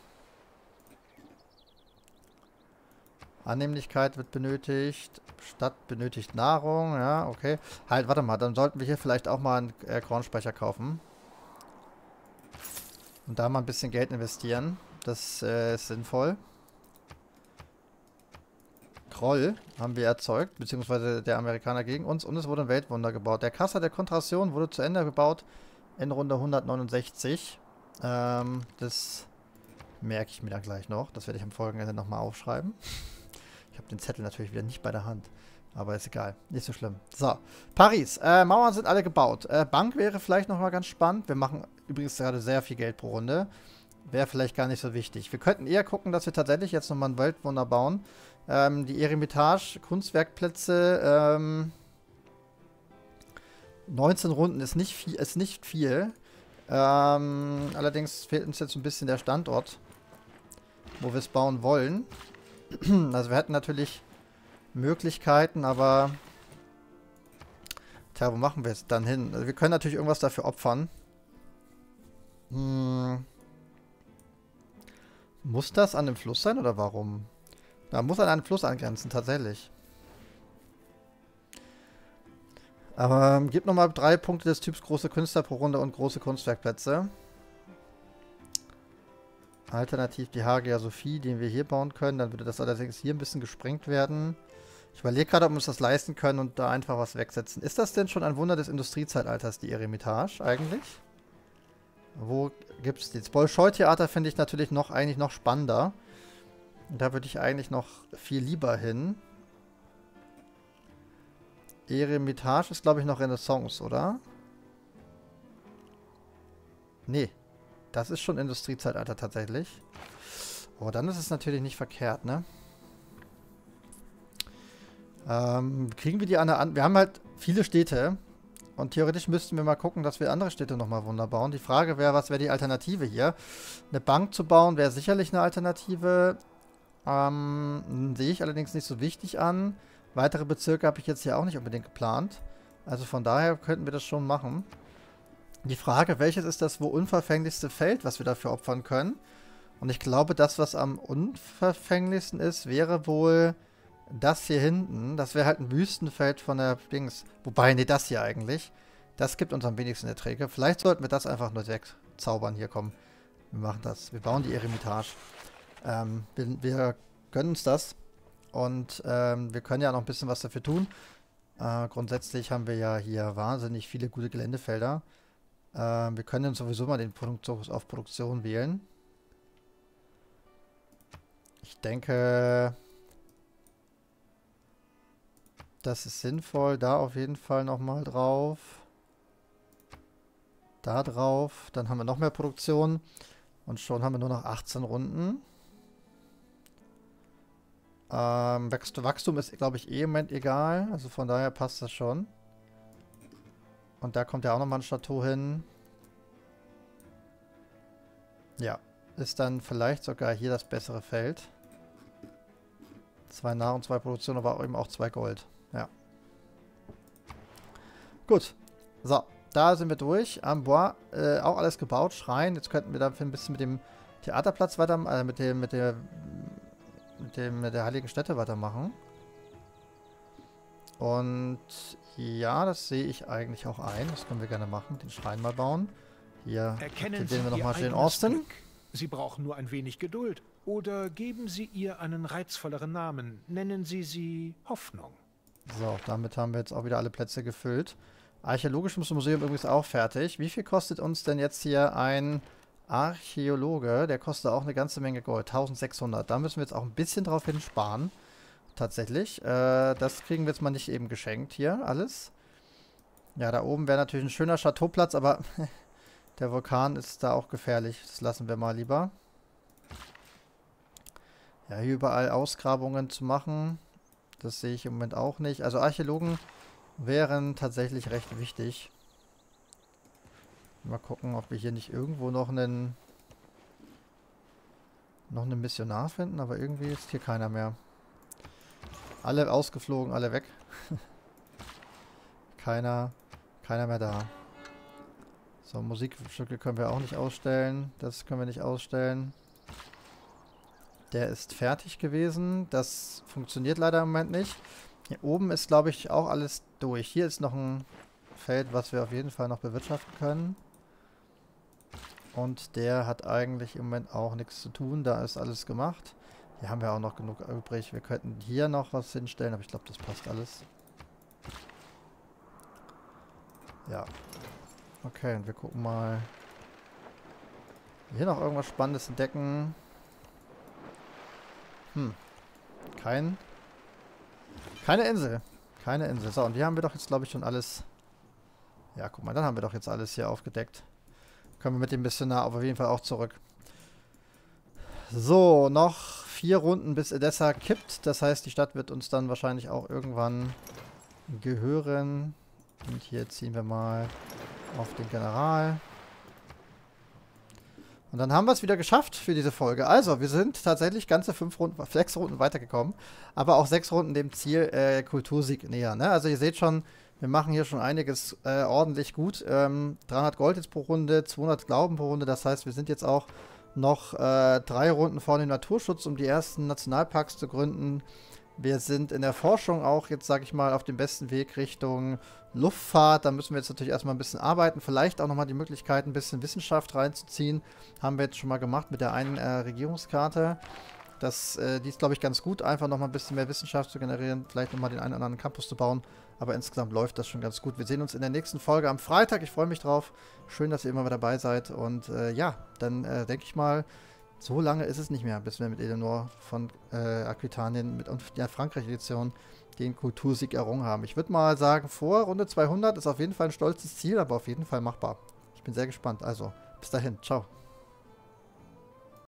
Annehmlichkeit wird benötigt. Stadt benötigt Nahrung. Ja, okay. Halt, warte mal. Dann sollten wir hier vielleicht auch mal einen Kornspeicher kaufen. Und da mal ein bisschen Geld investieren. Das ist sinnvoll. Kroll haben wir erzeugt. Beziehungsweise der Amerikaner gegen uns. Und es wurde ein Weltwunder gebaut. Der Kassa der Kontration wurde zu Ende gebaut. In Runde 169. Das merke ich mir dann gleich noch. Das werde ich am Folgende nochmal aufschreiben. Ich habe den Zettel natürlich wieder nicht bei der Hand. Aber ist egal. Nicht so schlimm. So. Paris. Mauern sind alle gebaut. Bank wäre vielleicht nochmal ganz spannend. Wir machen übrigens gerade sehr viel Geld pro Runde. Wäre vielleicht gar nicht so wichtig. Wir könnten eher gucken, dass wir tatsächlich jetzt nochmal ein Weltwunder bauen. Die Eremitage, Kunstwerkplätze. 19 Runden ist nicht viel. Allerdings fehlt uns jetzt ein bisschen der Standort, wo wir es bauen wollen. Also wir hätten natürlich Möglichkeiten, aber... Tja, wo machen wir jetzt dann hin? Also wir können natürlich irgendwas dafür opfern. Muss das an dem Fluss sein oder warum? Da muss an einen Fluss angrenzen, tatsächlich. Aber gib nochmal 3 Punkte des Typs große Künstler pro Runde und große Kunstwerkplätze. Alternativ die Hagia Sophie, den wir hier bauen können. Dann würde das allerdings hier ein bisschen gesprengt werden. Ich überlege gerade, ob wir uns das leisten können und da einfach was wegsetzen. Ist das denn schon ein Wunder des Industriezeitalters, die Eremitage eigentlich? Wo gibt es die? Das Bolshoi-Theater finde ich natürlich eigentlich noch spannender. Da würde ich eigentlich noch viel lieber hin. Eremitage ist, glaube ich, noch Renaissance, oder? Nee. Das ist schon Industriezeitalter tatsächlich. Oh, dann ist es natürlich nicht verkehrt, ne? Kriegen wir die an? Wir haben halt viele Städte. Und theoretisch müssten wir mal gucken, dass wir andere Städte nochmal Wunder bauen. Die Frage wäre, was wäre die Alternative hier? Eine Bank zu bauen wäre sicherlich eine Alternative. Sehe ich allerdings nicht so wichtig an. Weitere Bezirke habe ich jetzt hier auch nicht unbedingt geplant. Also von daher könnten wir das schon machen. Die Frage, welches ist das wohl unverfänglichste Feld, was wir dafür opfern können? Und ich glaube, das, was am unverfänglichsten ist, wäre wohl das hier hinten. Das wäre halt ein Wüstenfeld von der Dings. Wobei, nee, das hier eigentlich. Das gibt uns am wenigsten Erträge. Vielleicht sollten wir das einfach nur wegzaubern. Hier, komm. Wir machen das. Wir bauen die Eremitage. Wir gönnen uns das. Und wir können ja noch ein bisschen was dafür tun. Grundsätzlich haben wir ja hier wahnsinnig viele gute Geländefelder. Wir können sowieso mal den Produktfokus auf Produktion wählen. Ich denke, das ist sinnvoll. Da auf jeden Fall nochmal drauf. Da drauf. Dann haben wir noch mehr Produktion. Und schon haben wir nur noch 18 Runden. Wachstum ist, glaube ich, eh im Moment egal. Also von daher passt das schon. Und da kommt ja auch nochmal ein Chateau hin. Ja, ist dann vielleicht sogar hier das bessere Feld. 2 Nahrung, 2 Produktion, aber eben auch 2 Gold. Ja. Gut. So, da sind wir durch. Amboise, auch alles gebaut. Schrein. Jetzt könnten wir dafür ein bisschen mit dem Theaterplatz weitermachen. Mit der Heiligen Stätte weitermachen. Und ja, das sehe ich eigentlich auch ein. Das können wir gerne machen. Den Schrein mal bauen. Hier sehen wir nochmal Jane Austen. Sie brauchen nur ein wenig Geduld. Oder geben Sie ihr einen reizvolleren Namen. Nennen Sie sie Hoffnung. So, damit haben wir jetzt auch wieder alle Plätze gefüllt. Archäologisches Museum übrigens auch fertig. Wie viel kostet uns denn jetzt hier ein Archäologe? Der kostet auch eine ganze Menge Gold. 1600. Da müssen wir jetzt auch ein bisschen drauf hinsparen. Tatsächlich. Das kriegen wir jetzt mal nicht eben geschenkt hier, alles. Ja, da oben wäre natürlich ein schöner Chateauplatz, aber der Vulkan ist da auch gefährlich. Das lassen wir mal lieber. Ja, hier überall Ausgrabungen zu machen, das sehe ich im Moment auch nicht. Also Archäologen wären tatsächlich recht wichtig. Mal gucken, ob wir hier nicht irgendwo noch einen Missionar finden, aber irgendwie ist hier keiner mehr. Alle ausgeflogen, alle weg. keiner mehr da. So, Musikstücke können wir auch nicht ausstellen. Das können wir nicht ausstellen. Der ist fertig gewesen. Das funktioniert leider im Moment nicht. Hier oben ist, glaube ich, auch alles durch. Hier ist noch ein Feld, was wir auf jeden Fall noch bewirtschaften können. Und der hat eigentlich im Moment auch nichts zu tun. Da ist alles gemacht. Hier haben wir auch noch genug übrig. Wir könnten hier noch was hinstellen, aber ich glaube, das passt alles. Ja. Okay, und wir gucken mal. Hier noch irgendwas Spannendes entdecken. Keine Insel. Keine Insel. So, und hier haben wir doch jetzt, glaube ich, schon alles. Ja, guck mal, dann haben wir doch jetzt alles hier aufgedeckt. Können wir mit dem Missionar auf jeden Fall auch zurück. So, noch 4 Runden, bis Edessa kippt. Das heißt, die Stadt wird uns dann wahrscheinlich auch irgendwann gehören. Und hier ziehen wir mal auf den General. Und dann haben wir es wieder geschafft für diese Folge. Also, wir sind tatsächlich ganze 6 Runden weitergekommen. Aber auch 6 Runden dem Ziel Kultursieg näher. Ne? Also, ihr seht schon, wir machen hier schon einiges ordentlich gut. 300 Gold jetzt pro Runde, 200 Glauben pro Runde. Das heißt, wir sind jetzt auch noch 3 Runden vor dem Naturschutz, um die ersten Nationalparks zu gründen. Wir sind in der Forschung auch jetzt, sage ich mal, auf dem besten Weg Richtung Luftfahrt. Da müssen wir jetzt natürlich erstmal ein bisschen arbeiten. Vielleicht auch nochmal die Möglichkeit, ein bisschen Wissenschaft reinzuziehen. Haben wir jetzt schon mal gemacht mit der einen Regierungskarte. Die ist, glaube ich, ganz gut. Einfach nochmal ein bisschen mehr Wissenschaft zu generieren. Vielleicht nochmal den einen oder anderen Campus zu bauen. Aber insgesamt läuft das schon ganz gut. Wir sehen uns in der nächsten Folge am Freitag. Ich freue mich drauf. Schön, dass ihr immer wieder dabei seid. Und ja, dann denke ich mal... So lange ist es nicht mehr, bis wir mit Eleonore von Aquitanien mit der Frankreich-Edition den Kultursieg errungen haben. Ich würde mal sagen, vor Runde 200 ist auf jeden Fall ein stolzes Ziel, aber auf jeden Fall machbar. Ich bin sehr gespannt. Also, bis dahin. Ciao.